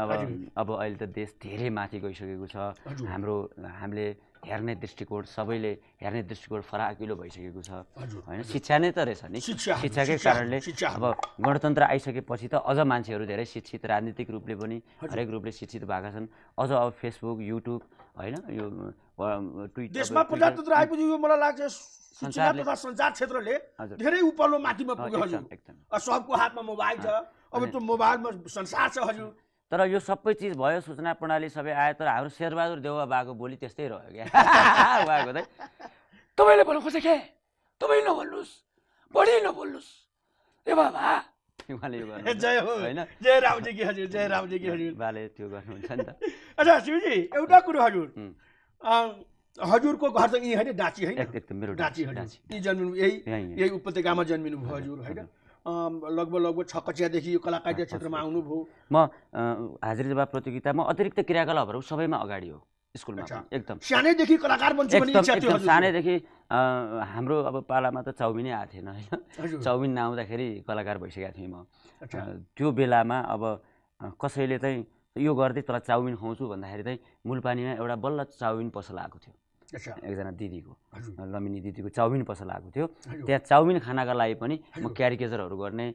अब अहिले त देश धेरै माथि गइसकेको छ हामीले हेर्ने दृष्टिकोण सबैले हेर्ने दृष्टिकोण फराकिलो भइसकेको छ हैन शिक्षा नै त रहेछ नि शिक्षाकै कारणले अब गणतन्त्र आइसकेपछि त अझ मान्छेहरु धेरै शिक्षित राजनीतिक रूपले पनि हरेक रूपले शिक्षित भएका छन् अझ अब फेसबुक युट्युब हैन यो ट्विटर देशमा प्रजातन्त्र आएपछि यो मलाई लाग्छ सूचना तथा सञ्चार क्षेत्रले धेरै उपल्लो माथिमा पुग्यो हजुर सबको हातमा मोबाइल छ अब त्यो मोबाइलमा संसार छ हजुर तर यो सबै चीज भयो सूचना प्रणाली सबै आयो तर हाम्रो शेरबहादुर देउवा बाको बोली त्यस्तै रह्यो के उहाँको चाहिँ तपाईले भन्नु खोजे के तपाई नभल्नुस् बढी नभल्नुस् ए बाबा उहाँले यो गर्नु जय हो हैन जय रामजी की हजुर बाले त्यो गर्नु हुन्छ नि त अच्छा शिवजी एउटा कुरा हजुर हजुरको घर चाहिँ यही हैन डाची हैन एकदम मेरो डाची यही जन्मिनु यही उपत्यकामा जन्मिनु भयो हजुर हैन लगभग लगभग ६ कक्षादेखि यो कलाकारिता क्षेत्रमा आउनु भो म हाजिरी जवाब प्रतियोगितामा अतिरिक्त क्रियाकलापहरु सबैमा अगाडि हो स्कुलमा एकदम सानैदेखि कलाकार बन्छु भन्ने इच्छा थियो हजुर सानैदेखि हाम्रो अब पालामा त चाउमिन आए थिएन हैन चाउमिन नआउँदाखेरि कलाकार भइसकेको थिएँ म त्यो बेलामा अब कसैले चाहिँ यो गर्दै तर चाउमिन खाउँछु भन्दाखेरि चाहिँ मूलपानीमा एउटा बल्ल चाउमिन पसल आएको थियो एकजना दीदी को लमिनी दीदी को चाउमिन पसल आएको थियो त्यहाँ चाउमिन खानाका लागि पनि म क्यारिकेचरहरु गर्ने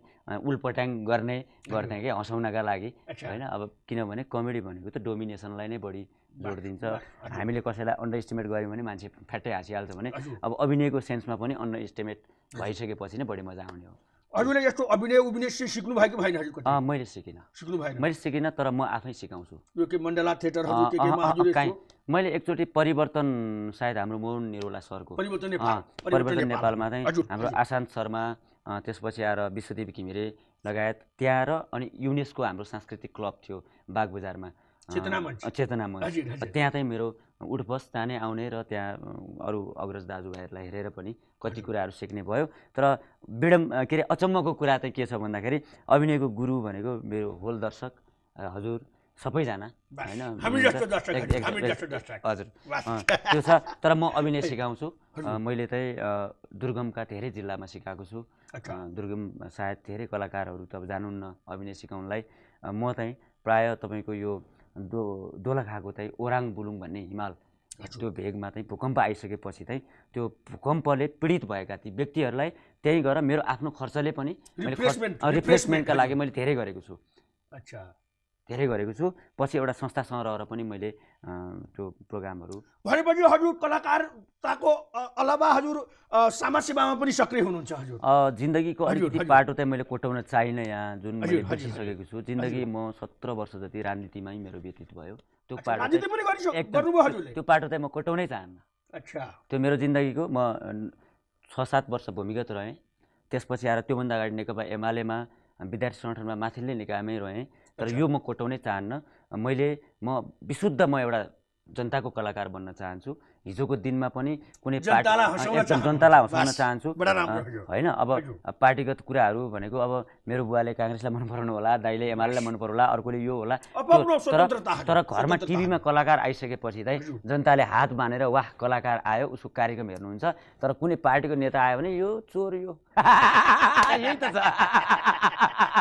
उल्पट्याङ गर्ने गर्थे के हसाउनका लागि हैन अब किनभने कमेडी भनेको त डोमिनेसनलाई नै बढी जोड दिन्छ हामीले कसैलाई अन्डरएस्टिमेट गर्यौं भने मान्छे फ्याट्टै हाँसिहाल्छ भने अब अभिनयको सेन्समा पनि अन्डरएस्टिमेट भइसकेपछि नै बढी मजा आउने हो हजुरले यस्तो अभिनय उभिनयले सिक्नु भएको भएन हजुरको मैले सिकिन सिक्नु भएन मैले सिकिन तर म आफै सिकाउँछु यो के मण्डला थिएटरहरु के केमा हजुरले यसको मैले एकचोटी परिवर्तन सायद हाम्रो मोहन निरोला सरको परिवर्तन नेपालमा चाहिँ हाम्रो आसान शर्मा त्यसपछि आएर विश्वदीप किमिरे लगायत त्यार अनि युनेस्को हाम्रो सांस्कृतिक क्लब थियो बागबजारमा चेतना मञ्च त्यहाँ चाहिँ मेरो उठबस ताने आउने र त्यहाँ अरु अग्रज दाजुभाइहरुलाई हेरेर पनि कति कुराहरु सिक्ने भयो तर बिडम के अचम्मको कुरा चाहिँ के छ भन्दाखेरि अभिनयको गुरु भनेको मेरो होल दर्शक हजुर सबैजना हैन हामी जस्तो दर्शक हजुर त्यो छ तर म अभिनय सिकाउँछु मैले चाहिँ दुर्गमका धेरै जिल्लामा सिकाएको छु दुर्गम सायद धेरै कलाकारहरु त जानुन्न अभिनय सिकाउनलाई म चाहिँ प्राय तपाईको यो दोलखाको चाहिँ ओराङ बुलुङ भन्ने हिमाल त्यो भेगमा चाहिँ भूकम्प आइसकेपछि चाहिँ त्यो भूकम्पले पीडित भएका ती व्यक्तिहरुलाई त्यही गरेर मेरो आफ्नो खर्चले पनि मैले रिफ्रेशमेन्टका लागि मैले धेरै गरेको छु अच्छा धेरै गरेको छु पछि एउटा संस्थासँग रहेर पनि मैले त्यो प्रोग्रामहरु भनेपछि हजुर कलाकारताको अलावा हजुर समाज सेवामा पनि सक्रिय हुनुहुन्छ हजुर जिन्दगीको अलिकति बाटो चाहिँ मैले कोटाउन चाहिन यहाँ जुन मैले बसिसकेको छु जिन्दगी म 17 वर्ष जति राजनीतिमै मेरो व्यतीत भयो त्यो बाटो राजनीति पनि गर्नुभयो हजुरले त्यो बाटो चाहिँ म कोटाउनै चाहन्न अच्छा त्यो मेरो जिन्दगीको म 6-7 वर्ष भूमिगत रहे त्यसपछि आएर त्यो भन्दा अगाडि नेकपा एमालेमा विद्यार्थी संगठनमा माथिल्लो निकायमै रहे तर यो म कोटाउनै चाहन्न मैले म विशुद्ध म एउटा जनताको कलाकार बन्न चाहन्छु हिजोको दिनमा पनि कुनै जनतालाई हँसाउन चाहन्छु हैन अब पार्टीगत कुराहरु भनेको अब मेरो बुवाले कांग्रेसलाई मन पराउनु होला दाइले एमालेलाई मन पराउला अर्कोले यो होला तर घरमा टिभीमा कलाकार आइसकेपछि चाहिँ जनताले हात बानेर वाह कलाकार आयो उसको कार्यक्रम हेर्नुहुन्छ तर कुनै पार्टीको नेता आयो भने यो चोर यो यही त छ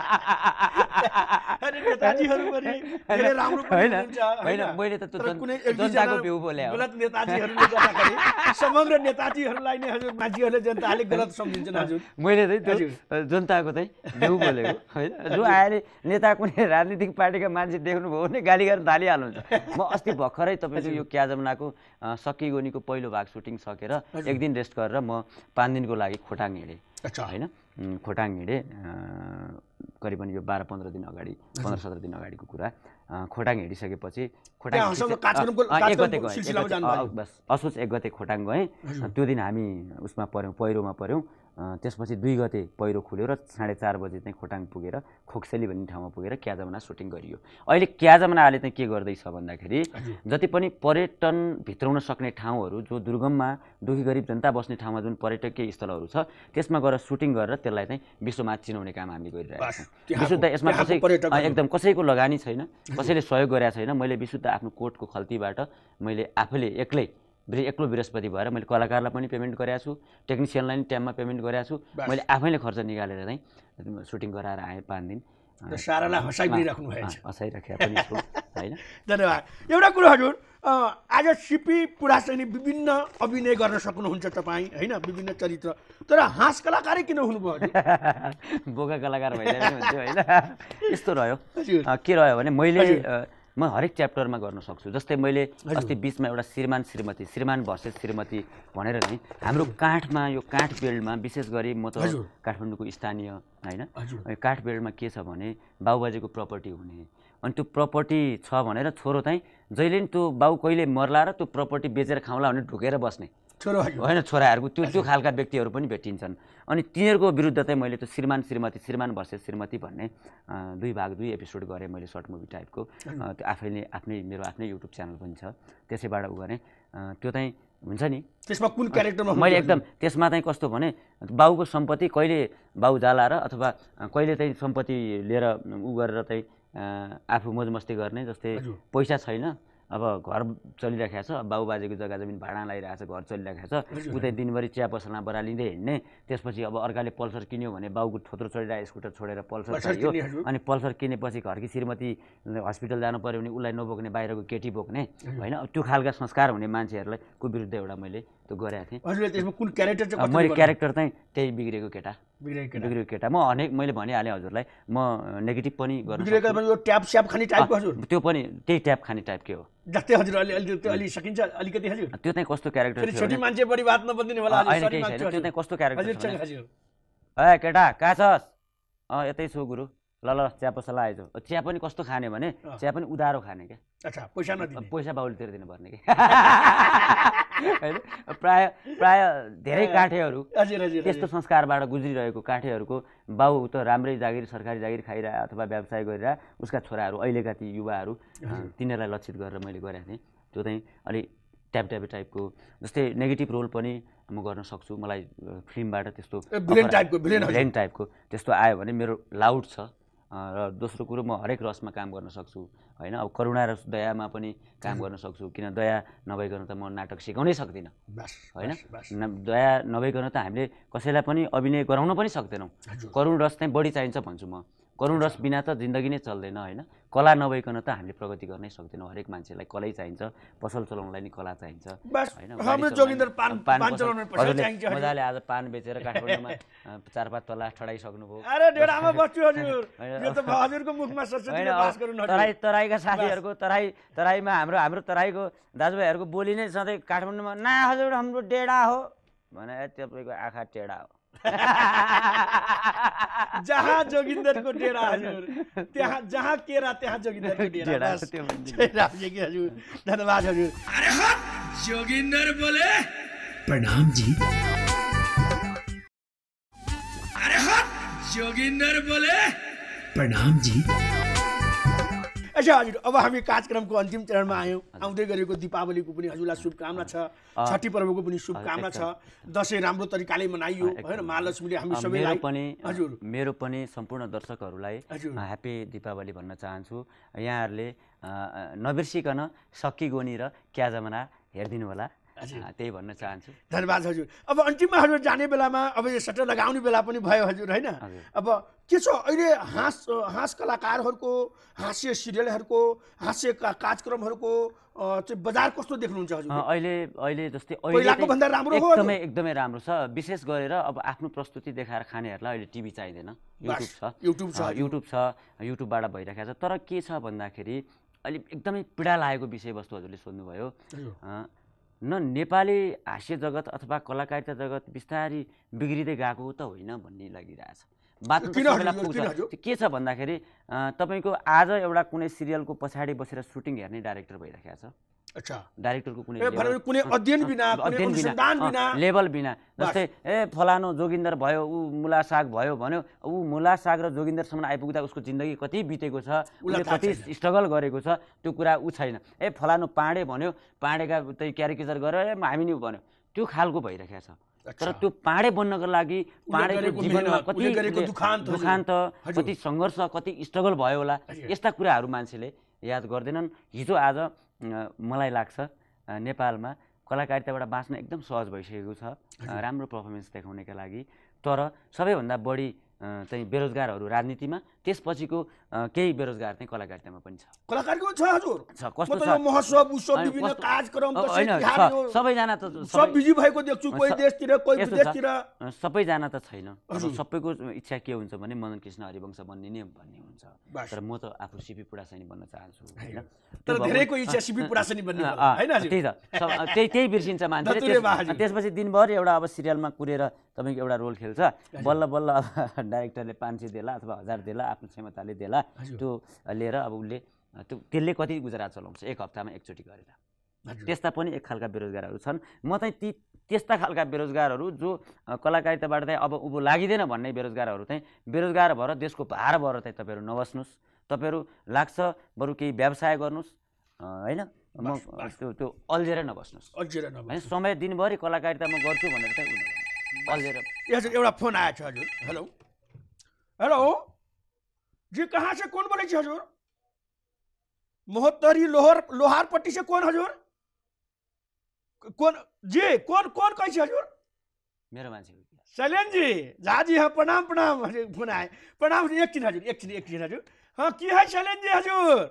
मैले त जनताको बिउ बोले गलत नेताजीहरुले गर्दाखेरि समग्र नेताजीहरुलाई नै हजुर मान्छेहरुले जनताले गलत सम्झिन्छन् हजुर मैले चाहिँ जनताको चाहिँ बिउ बोलेको हैन जो आएर नेता कुनै राजनीतिक पार्टीका मान्छे देख्नुभयो भने गाली गर्न थालिहाल्नुहुन्छ म अस्ति भर्खरै तपाईको यो क्या जमनाको सकिगोनीको पहिलो भाग सुटिङ सकेर एक दिन रेस्ट गरेर म 5 दिनको लागि खोटाङ हिँडे अच्छा हैन खोटाङ हिँडे करिबन यो 12-15 दिन अगाडि 15-17 दिन अगाडिको कुरा खोटाङ हिँडिसकेपछि खोटाङ बस असोज 1 गते खोटाङ गए त्यो दिन हामी उसमा पर्यौं पहिरोमा पर्यौं त्यसपछि 2 गते पहिरो खुल्यो र 4:30 बजे चाहिँ खोटाङ पुगेर खोक्सेली भन्ने ठाउँमा पुगेर क्या जमना सुटिङ गरियो अहिले क्या जमनाले चाहिँ के गर्दै छ भन्दाखेरि जति पनि पर्यटन भित्राउन सक्ने ठाउँहरु जो दुर्गममा दुखी गरीब जनता बस्ने ठाउँमा जुन पर्यटकीय स्थलहरु छ त्यसमा गएर सुटिङ गरेर त्यसलाई चाहिँ विश्वमा चिनाउने काम हामी गरिरहेका छौं विशुद्ध यसमा एकदम कसैको लगानी छैन कसैले सहयोग गरेका छैन मैले विशुद्ध आफ्नो कोटको खल्तीबाट मैले आफैले एक्लो बृहस्पति भएर मैले कलाकारलाई पनि पेमेन्ट गरेको छु टेक्निशियनलाई पनि टाइममा पेमेन्ट गरेको छु मैले आफैले खर्च निकालेर चाहिँ सुटिङ गराएर आए 5 दिन र सारालाई हँसाइ पनि राख्नु भएछ हँसाइ राखेको पनि छु हैन धन्यवाद एउटा कुरा हजुर आज सिपी पुरासनी विभिन्न अभिनय गर्न सक्नुहुन्छ तपाई हैन विभिन्न चरित्र तर हाँस कलाकारै किन हुनु भयो बोका कलाकार भइरहेको हुन्छ हैन यस्तो रह्यो के रह्यो भने मैले म हरेक च्याप्टरमा गर्न सक्छु जस्तै मैले अस्ति बीचमा एउटा श्रीमान भर्सेस श्रीमती भनेर नि हाम्रो काठमा यो काठ बेल्डमा विशेष गरी म त काठमाडौँको स्थानीय हैन काठ बेल्डमा के छ भने बाउबाजेको प्रपर्टी हुने अनि त्यो प्रपर्टी छ भनेर छोरो चाहिँ जहिले नि त्यो बाउ कहिले मर्ला र त्यो प्रपर्टी बेचेर खाउँला भने ढुकेर बस्ने हैन छोराहरुको त्यो खालका व्यक्तिहरु पनि भेटिन्छन् अनि तिनीहरुको विरुद्ध चाहिँ मैले त्यो श्रीमान भर्सेस श्रीमती भन्ने 2 भाग 2 एपिसोड गरे मैले सर्ट मुभी टाइपको त्यो आफैले मेरो आफ्नै युट्युब च्यानल पनि छ त्यसैबाट उ गरे त्यो चाहिँ हुन्छ नि त्यसमा कुन क्यारेक्टरमा मैले एकदम त्यसमा चाहिँ कस्तो भने बाउको सम्पत्ति कहिले बाउ जाला र अथवा कहिले चाहिँ सम्पत्ति लिएर उ गरेर चाहिँ आफु मौज मस्ती गर्ने जस्तै पैसा छैन अब घर चलिराखेको छ बाबुबाजेको जग्गा जमिन भाडा लाइरहेको छ घर चलिराखेको छ उतै दिनभरि चिया पसलमा बरालिँदै हिँड्ने त्यसपछि अब अर्काले पल्सर किन्यो भने बाबुको थोत्रो चढिरहेको स्कुटर छोडेर पल्सर चाहियो अनि पल्सर किनेपछि घरकी श्रीमती अस्पताल जानु पर्यो भने उलाई नबोक्ने बाहिरको केटी बोक्ने हैन त्यो खालका संस्कार हुने मान्छेहरुलाई को विरुद्ध एउटा मैले त्यो गरेको थिए हजुरले त्यसमा कुन क्यारेक्टर चाहिँ कति मेरो क्यारेक्टर चाहिँ त्यही बिग्रेको केटा म अनेक मैले भनि हाले हजुरलाई म नेगेटिभ पनि गर्छु बिग्रेको पनि यो ट्याप स्याप खाने टाइपको हजुर त्यो पनि त्यही ट्याप खाने टाइपकै हो जस्तै हजुर अलि सकिन्छ अलिकति हजुर त्यो चाहिँ कस्तो क्यारेक्टर छ छोटी मान्छे बढी बात नबन्दिने होला हजुर सरी मान्छे त्यो चाहिँ कस्तो क्यारेक्टर छ हजुर ए केटा का छस् अ यतै छु गुरु ल ल चिया पसला आएछ चिया पनि कस्तो खाने भने चिया पनि उधारो खाने के अच्छा पैसा नदिने पैसा बाउले तिर्दै दिनु पर्ने के हैन प्राय प्राय धेरै काठेहरु त्यस्तो संस्कारबाट गुज्रिरहेको काठेहरुको बाउ त राम्रै जागिर सरकारी जागिर खाइरा अथवा व्यवसाय गरिरा उसका छोराहरु अहिलेका ती युवाहरु तिनीहरुलाई लक्षित गरेर मैले गरेको थिए त्यो चाहिँ अलि ट्याप ट्याप टाइपको जस्तै नेगेटिभ रोल पनि म गर्न सक्छु मलाई फिल्मबाट त्यस्तो भिलेन टाइपको त्यस्तो आयो भने मेरो लाउड छ र दोस्रो कुरा म हरेक रसमा काम गर्न सक्छु हैन अब करुणा र दयामा पनि काम गर्न सक्छु किन दया नभइकन त म नाटक सिकाउनै सक्दिन बस हैन दया नभइकन त हामीले कसैलाई पनि अभिनय गराउन पनि सक्दैनौ करुण रस चाहिँ बढी चाहिन्छ भन्छु म करुण रस बिना त जिन्दगी नै चल्दैन हैन कला नभइकन त हामीले प्रगति गर्नै सक्दैनौ हरेक मान्छेलाई कला चाहिन्छ पसल चलाउनलाई नि कला चाहिन्छ हैन हाम्रो जोगिंदर पान चलाउन पसल चाहिन्छ मजाले आज पान बेचेर काठमाडौँमा 4-5 तला ठडाइ सक्नु भो अरे डेढामा बस्छु हजुर यो त हजुरको मुखमा सचेतले बास गर्नु न तराईका साथीहरुको तराईमा हाम्रो तराईको दाजुभाइहरुको बोली नै सधैं काठमाडौँमा ना हजुर हाम्रो डेढा हो भने त्यसैको आँखा टेढा हो जहाँ जोगिंदर को डेरा हजुर त्यहाँ जहाँ केरा त्यहाँ जोगिंदर को डेरा हजुर धन्यवाद हजुर अरे हट जोगिंदर बोले प्रणाम जी अरे हट जोगिंदर बोले प्रणाम जी अच्छा हजुर अब हामी कार्यक्रमको अन्तिम चरणमा आयौं आउँदै गरेको दीपावलीको पनि हजुरलाई शुभकामना छ छठी पर्वको पनि शुभकामना छ दशैं राम्रो तरिकाले मनाइयो हैन महालक्ष्मीले हामी सबैलाई हजुर मेरो पनि सम्पूर्ण दर्शकहरुलाई ह्यापी दीपावली भन्न चाहन्छु यहाँहरुले नबिर्सिकन सक्की गोनी र क्या जमाना हेर्दिनु होला त्यही भन्न चाहन्छु धन्यवाद हजुर अब अन्तिममा हजुर जाने बेलामा अब यो सट्टा लगाउने बेला पनि भयो हजुर हैन अब के छ अहिले हाँस कलाकारहरुको हास्य सिरियलहरुको हास्य कार्यक्रमहरुको चाहिँ बजार कस्तो देख्नुहुन्छ हजुर अहिले जस्तै पहिलाको भन्दा राम्रो हो एकदमै राम्रो छ विशेष गरेर अब आफ्नो प्रस्तुति देखाएर खानेहरुलाई अहिले टिभी चाहिदैन युट्युब छ युट्युबबाट भइराखेको छ तर के छ भन्दाखेरि अहिले एकदमै पीडा लागेको विषयवस्तु हजुरले सोध्नु भयो नेपाली हास्य जगत अथवा कलाकारिता जगत बिस्तारै बिग्रिदै गएको त होइन भन्ने लागिरहेछ बात के छ भन्दाखेरि तपाईको आज एउटा कुनै सिरियलको पछाडी बसेर सुटिङ हेर्ने डाइरेक्टर भइराखेको छ अच्छा डाइरेक्टरको कुनै अध्ययन बिना कुनै अनुसन्धान बिना लेभल बिना जस्तै ए फलानो जोगिंदर भयो उ मुला साग भयो भन्यो उ मुला साग र जोगिंदर सम्म आइपुग्दा उसको जिन्दगी कति बितेको छ उसले कति स्ट्रगल गरेको छ त्यो कुरा उ छैन ए फलानो पाडे भन्यो पाडेका त्यही क्यारिकेचर गरेर हामी नि भन्यो त्यो खालको भइराखेको छ तर त्यो पाडे बन्नको लागि पाडेको जीवनमा कति दुखान्त कति संघर्ष कति स्ट्रगल भयो होला यस्ता कुराहरु मान्छेले याद गर्दैनन् हिजो आज मलाई लाग्छ नेपालमा कलाकारिताबाट बाँच्न एकदम सहज भइसकेको छ राम्रो परफर्मेन्स देखाउनका लागि तर सबैभन्दा बढी चाहिँ बेरोजगारहरू राजनीतिमा त्यसपछिको केही बेरोजगार चाहिँ कलाकारितामा पनि छ कलाकारको छ हजुर छ कस्तो छ महोत्सव उत्सव विभिन्न कार्यक्रम सबैजना त सब बिजी भएको देख्छु कोही देशतिर कोही विदेशतिर सबैजना त छैन सबैको इच्छा के हुन्छ भने मदन कृष्ण हरिवंश बन्ने नै भन्ने हुन्छ तर म त आफू सीपी पुडासैनी बन्न चाहन्छु हैन तर धेरैको इच्छा सीपी पुडासैनी बन्ने हैन हजुर त्यही त त्यही बिर्सिन्छ मान्छेले त्यसपछि दिनभरि एउटा अब सिरियलमा कुरेर तपाईको एउटा रोल खेल्छ बल्ल बल्ल डाइरेक्टरले 500 देला अथवा 1000 देला आफ्नो क्षमताले देला त्यो लिएर अब उले त्यो त्यसले कति गुजरात चलाउँछ एक हप्तामा एकचोटी गरेर त्यस्ता पनि एक खालका बेरोजगारहरू छन् म चाहिँ ती त्यस्ता खालका बेरोजगारहरू जो कलाकारिताबाट चाहिँ अब उभो लागिदैन भन्ने बेरोजगारहरू चाहिँ बेरोजगार भएर देशको भार भएर चाहिँ तपाईहरु नबस्नुस् तपाईहरु लाग्छ बरु केही व्यवसाय गर्नुस् हैन म त्यो अल्झेर नबस्नुस् समय दिनभरि कलाकारिता म गर्छु भनेर चाहिँ अल्झेर हजुर एउटा फोन आएको छ हजुर हेलो हेलो जी कहाँ से कौन बोले हजुर महोत्तरी लोहर लोहारपट्टी से कौन हजुर कौन जी कौन कौन कहे हजुर मेरो मान्छे शैलेन जी झा जी हाँ प्रणाम प्रणाम बुनाए प्रणाम एक चीज हजुर हाँ की है शैलेन जी हजुर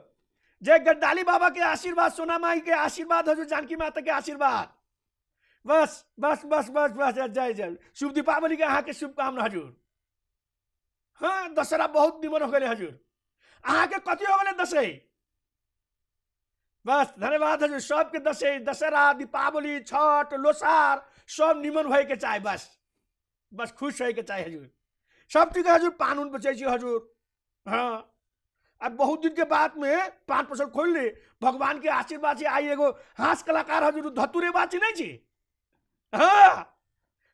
जय गद्दाली बाबा के आशीर्वाद सोना माई के आशीर्वाद हजुर जानकी माता के आशीर्वाद बस बस बस बस बस जय जय शुभ दीपावली के अहाँ के शुभकामना हजुर हाँ दशहरा बहुत निमन हो गए हजुर अहाँ के कति हो गए दशहरा बस धन्यवाद हजुर सबके दशहरा दीपावली छठ लोसार सब निमन भए के चाहे बस बस खुश भए के चाहे हजुर सब ठीक हजुर पान उन बचे हजुर हाँ अब बहुत दिन के बाद में 5% खोल ले भगवान के आशीर्वाद से आई एगो हाँस कलाकार हजुर धतुरे बाची नहीं छी हाँ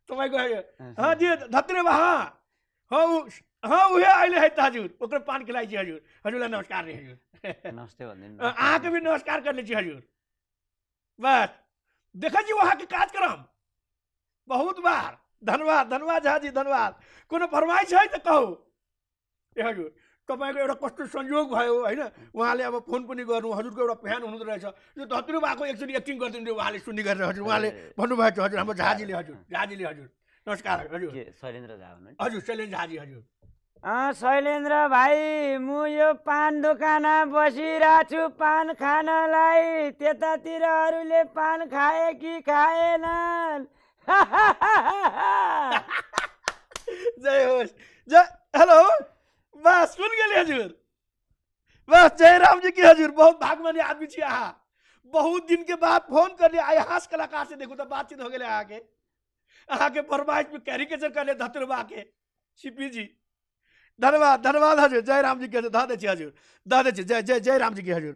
तो मैं हाँ जी धतुरे बा हाँ उहे आइले है हजुर ओकरे पान खिलाई छी हजुर हजुरलाई नमस्कार रे हजुर नमस्ते भन्दिनु आ के भी नमस्कार करले छी हजुर बस देखै छी वहाँ के कार्यक्रम बहुत बार धन्यवाद झा जी धन्यवाद कोनो फरमाइश है त कहू ए हजुर तपाईको एउटा कष्ट संयोग भयो हैन उहाँले अब फोन पनि गर्नु हजुरको एउटा फ्यान हुनु रहेछ यो धतुरे बाको एकचोटी एक्टिङ गर्दिनु उहाँले सुनि गरेर हजुर उहाँले भन्नु भएको छ हजुर हाम्रो झाजीले हजुर नमस्कार हजुर के शैलेन्द्र झा हुनुहुन्छ हजुर शैलेन्द्र झाजी हजुर अ शैलेन्द्र भाइ म यो पान दोकानमा बसिराछु पान खानलाई त्यतातिर अरूले पान खाए कि खाएनन् जय होस् जय हेलो बस सुन गए हजुर बस जयराम जी की हजुर बहुत भाग्यमानी आदमी छी अहा बहुत दिन के बाद फोन करले आय हास कलाकार से देखू तो बातचीत हो गए अहा के फरमाइश में कैरिकेचर करले धतुरबा के सीपी जी धन्यवाद हजुर जयराम जी के दा दे छी जय जय जयराम जी की हजुर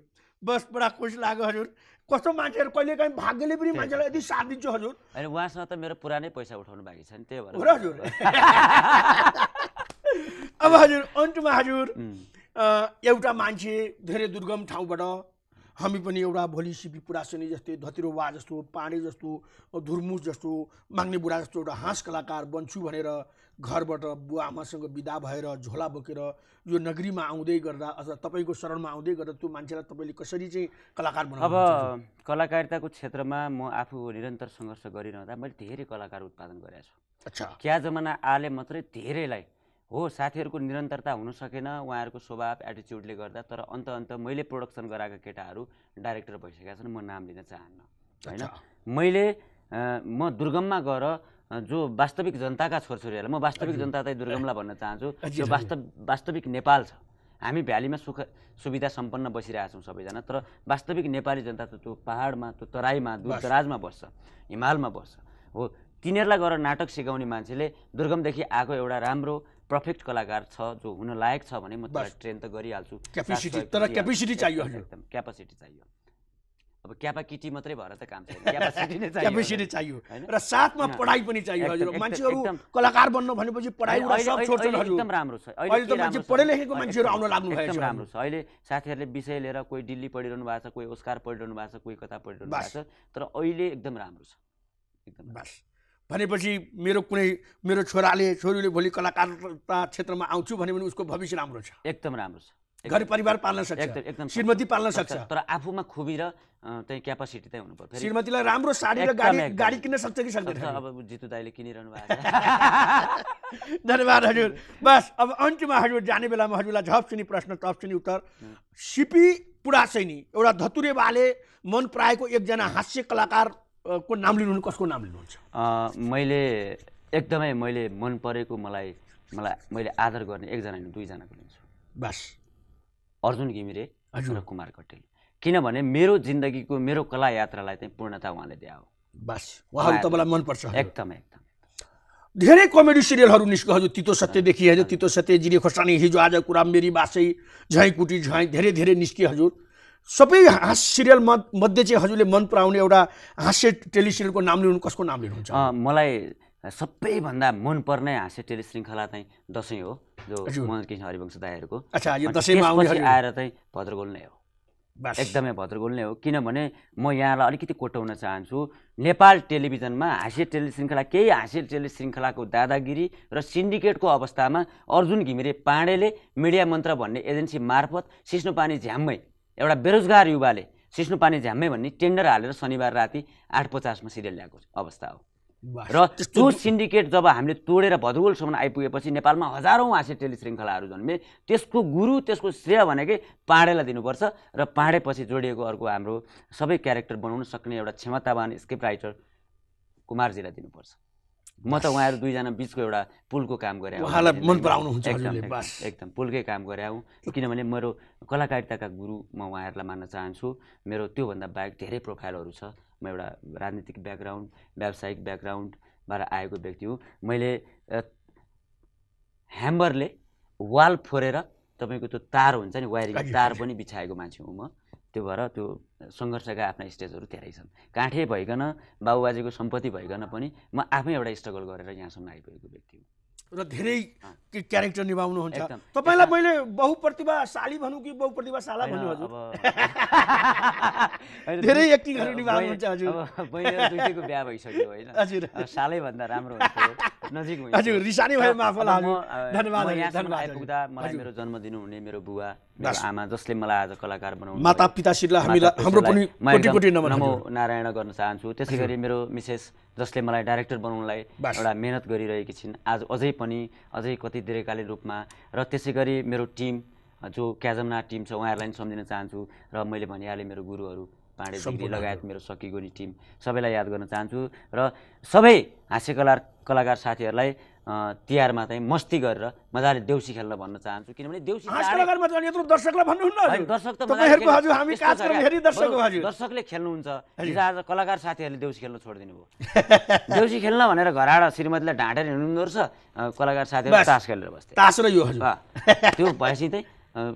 बस बड़ा खुश लाग्यो हजुर कस्तो मान्छेहरु कहिले कहीं भाग्यले पनि मान्छेलाई यदि साथ दिन्छ हजुर हैन उहाँसँग त मेरो पुरानै पैसा उठाउनु बाकी छ नि त्यही भएर हजुर अब हजुर अन्तमा हजुर एउटा मान्छे धेरै दुर्गम ठाउँबाट हामी पनि एउटा भोलि सिपी पुरासनी जस्तै धतिरोवा जस्तो पानी जस्तो धुरमुस जस्तो माग्ने बुढा जस्तो एउटा हाँस कलाकार बन्छु भनेर घरबाट बुवा आमासँग बिदा भएर झोला बोकेर यो नगरीमा आउँदै गर्दा अथवा तपाईको शरणमा आउँदै गर्दा त्यो मान्छेलाई तपाईले कसरी चाहिँ कलाकार बनाउनु अब कलाकारिताको क्षेत्रमा म आफू निरन्तर संघर्ष गरिरहँदा मैले धेरै कलाकार उत्पादन गरेको छु अच्छा क्या जमाना आले मात्रै धेरैलाई हो साथीहरुको निरन्तरता हुन सकेन उहाँहरुको स्वभाव एटिट्युडले गर्दा तर अन्त मैले प्रोडक्सन गराएका केटाहरु डाइरेक्टर भइसकेका छन् म नाम लिन चाहन्न हैन मैले म दुर्गममा गएर जो वास्तविक जनताका छोरछोरीहरुलाई म वास्तविक जनतालाई दुर्गमला भन्न चाहन्छु जो वास्तविक नेपाल छ हामी भ्यालीमा सुख सुविधा सम्पन्न बसिरहेका छौं सबैजना तर वास्तविक नेपाली जनता त त्यो पहाडमा त्यो तराईमा दूरदराजमा बस्छ हिमालमा बस्छ हो तिनीहरुलाई गएर नाटक सिकाउने मान्छेले दुर्गमदेखि आको एउटा राम्रो परफेक्ट कलाकार छ जो हुन लायक छ भने म त्यसलाई ट्रेन त गरिहाल्छु क्यापेसिटी चाहियो अब क्यापाकिटी मात्रै भएर त काम छैन क्यापेसिटी नै चाहियो र साथमा पढाइ पनि चाहियो हजुर मान्छेहरु कलाकार बन्न भनेपछि पढाइ र सब छोड्छन् हजुर एकदम राम्रो छ अहिले त मान्छे पढे लेखेको मान्छेहरु आउन लाग्नु भएको छ एकदम राम्रो छ अहिले साथीहरुले विषय लिएर कोही दिल्ली पढिरहनु भएको छ कोही ओस्कार पढिरहनु भएको छ कोही कता पढिरहनु भएको छ तर अहिले एकदम राम्रो छ एकदम बस भनेपछि मेरो छोरीले भोलि कलाकारता क्षेत्रमा आउँछु भने पनि उसको भविष्य राम्रो छ एकदम राम्रो छ घर परिवार पाल्न सक्छ एकदम श्रीमती पाल्न सक्छ तर आफूमा खुबी र चाहिँ क्यापेसिटी चाहिँ हुनु पर्छ श्रीमतीलाई राम्रो साडी र गाडी किन्न सक्छ कि सक्दैन अब जितु दाइले किनिरहनु भएको छ धन्यवाद हजुर बस अब अन्तिममा हजुर जाने बेलामा हजुरलाई झपसिनी प्रश्न टपसिनी उत्तर सिपी पुरासैनी एउटा धतुरे बाले मन प्रायको एकजना हास्य कलाकार को नाम लिनु कसको नाम लिनुहुन्छ मैले मन परेको मैले आदर गर्ने एकजना होइन दुईजनाको लिन्छु बस अर्जुन घिमिरे र कुमार कटेल किनभने मेरो जिन्दगीको मेरो कला यात्रालाई चाहिँ पूर्णता उहाँले दियो बस उहाँले तपाईलाई मन पर्छ एकदम धेरै कमेडी सिरियलहरु निस्क्यो हजुर तितो सत्य देखि हजुर तितो सत्य जिरी खोस्टानी हिजो आज कुरा मेरी बासै झैकुटी झै धेरै निस्क्यो हजुर सबै हास्य सिरियल मध्ये चाहिँ हजुरले मन पराउने एउटा हास्य टेली सिरियलको नाम लिनु कसको नाम लिनुहुन्छ मलाई सबैभन्दा मन पर्ने हास्य टेली श्रृंखला चाहिँ दशैं हो जो मनकिशन हरिवंश दाइहरुको अच्छा यो दशैंमा आउने आएर चाहिँ भद्रगोल नै हो एकदमै भद्रगोल नै हो किनभने म यहाँलाई अलिकति कोट्याउन चाहन्छु नेपाल टेलिभिजनमा हास्य टेली श्रृंखला केही हास्य टेली श्रृंखलाको दादागिरी र सिन्डिकेटको अवस्थामा अर्जुन घिमिरे पाण्डेले मिडिया मन्त्र भन्ने एजेन्सी मार्फत सिस्नोपानी झ्याम्मै एउटा बेरोजगार युवाले सिस्नुपानी झ्याम्मे भन्ने टेन्डर हालेर शनिबार राति 8:50 मा सिरियल ल्याएको अवस्था हो र त्यो सिन्डिकेट जब हामीले तोडेर भदौलसम्म आइपुगेपछि नेपालमा हजारौं हास्य टेली श्रृंखलाहरू जन्मे। त्यसको गुरु त्यसको श्रेय भनेकै पाडेलाई दिनुपर्छ र पाडेपछि जोडिएको अर्को हाम्रो सबै क्यारेक्टर बनाउन सक्ने एउटा क्षमतावान स्क्रिप्ट राइटर कुमारजीलाई दिनुपर्छ। म त उहाँहरु दुई जना बीचको एउटा पुलको काम गरे उहाँलाई मन पराउनु हुन्छ हजुरले बस एकदम पुलकै काम गरे किनभने मेरो कलाकारिताका गुरु म उहाँहरुलाई मान्न चाहन्छु। मेरो त्यो भन्दा बाहेक धेरै प्रोफाइलहरु छ। म एउटा राजनीतिक ब्याकग्राउन्ड व्यावसायिक ब्याकग्राउन्डबाट आएको व्यक्ति हुँ। मैले ह्याम्बरले वाल फोरेर तपाईको त्यो तार हुन्छ नि वायरिङ तार पनि बिछाएको मान्छे हुँ म। त्यो भएर त्यो संघर्षका आफ्ना स्टेजहरु धेरै छन्। काठै भइकन बाबुबाजेको सम्पत्ति भइकन पनि म आफै एउटा स्ट्रगल गरेर यहाँसम्म आइपुगेको व्यक्ति हुँ र धेरै क्यारेक्टर निभाउनु हुन्छ। तपाईलाई मैले बहुप्रतिभाशाली भन्नु कि बहुप्रतिभाशाला भन्नु हजुर? धेरै एक्टिङहरु निभाउनु हुन्छ हजुर। अब मैले दुईको बिहे भइसक्यो हैन हजुर सालै भन्दा राम्रो हुन्छ नजिक हुन्छ हजुर। रिसानी भए माफ होला हजुर। धन्यवाद धन्यवाद पुग्दा मलाई मेरो जन्मदिन हुने मेरो बुवा मेरो आमा जसले मलाई आज कलाकार बनाउनु माता पितासितलाई हामीलाई हाम्रो पनि कोटी कोटी नमो नारायण गर्न चाहन्छु। त्यसैगरी मेरो मिसेस जसले मलाई डाइरेक्टर बनाउनलाई एउटा मेहनत गरिरहेकी छिन् आज अझै पनि अझै कति दीर्घकालीन रूपमा र त्यसैगरी मेरो टिम जो क्याजमना टिम छ उहाँहरुलाई सम्झिन चाहन्छु र मैले भनिहाले मेरो गुरुहरु पाण्डे दिदी लगायत मेरो सकिगोनी टिम सबैलाई याद गर्न चाहन्छु र सबै हास्यकलाकार साथीहरुलाई तिहारमा चाहिँ मस्ती गरेर मजाले देउसी खेल्न भन्न चाहन्छु। किनभने देउसी हास्यकलाकारमा त यत्रो दर्शकलाई भन्नुहुन्न हजुर। दर्शक त तपाईहरुको हजुर हामी कार्यक्रम हेरि दर्शक हो हजुर दर्शकले खेल्नुहुन्छ। हिजो आज कलाकार साथीहरुले देउसी खेल्न छोड्दिनु भयो। देउसी खेल्न भनेर घराडा श्रीमतीले ढाँटेर हिँड्नु हुन्छ कलाकार साथीहरुले तास खेलेर बस्थे तास र यो हजुर त्यो भएपछि चाहिँ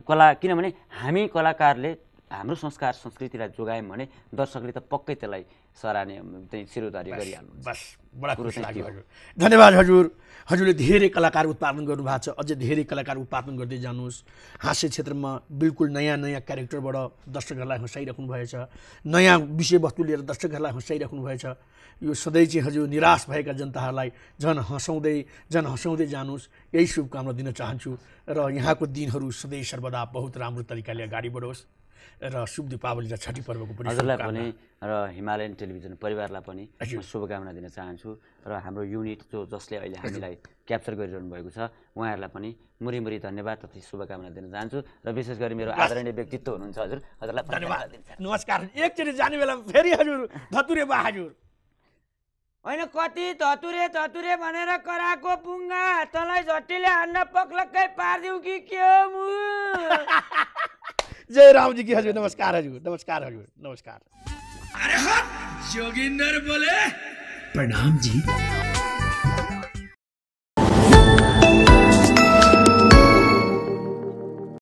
कला किनभने हामी कलाकारले हाम्रो संस्कार संस्कृतिलाई जोगायौं भने दर्शकले त पक्कै त्यसलाई सराहनीय चाहिँ सिरोधारी गरिहाल्नु। बस बडा खुसी लाग्यो हजुर। धन्यवाद हजुर। हजुरले धेरै कलाकार उत्पादन गर्नु भएको छ। अझै धेरै कलाकार उत्पादन गर्दै जानुस्। हास्य क्षेत्रमा बिल्कुल नयाँ नयाँ क्यारेक्टरबाट दर्शकहरूलाई हँसाइराख्नु भएछ। नयाँ विषयवस्तु लिएर दर्शकहरूलाई हँसाइराख्नु भएछ। यो सधैँ चाहिँ हजुर निराश भएका जनताहरूलाई झन हँसाउँदै जानुस् यही शुभकामना दिन चाहन्छु र यहाँको दिनहरू सधैँ सर्वदा बहुत राम्रो तरिकाले अगाडि बढोस् र शुभ दीपावली र छठी पर्वको पनि हजुरलाई पनि र हिमालयन टेलिभिजन परिवारलाई पनि म शुभकामना दिन चाहन्छु र हाम्रो युनिट जसले अहिले हामीलाई क्याप्चर गरिरहनु भएको छ उहाँहरूलाई पनि मुरीमुरी धन्यवाद तथा शुभकामना दिन चाहन्छु र विशेष गरी मेरो आदरणीय व्यक्तित्व हुनुहुन्छ हजुर हजुरलाई धन्यवाद। नमस्कार। एकचोटी जाने बेला फेरि हजुर धतुरे बा हजुर हैन कति धतुरे धतुरे भनेर कराको पुंगा तँलाई झट्टीले हान्न पक्लक्कै पार्दिउ कि के हो मु। जय राम जी की हजुर। नमस्कार हजुर। नमस्कार हजुर। नमस्कार। अरे जोगिंदर बोले प्रणाम जी।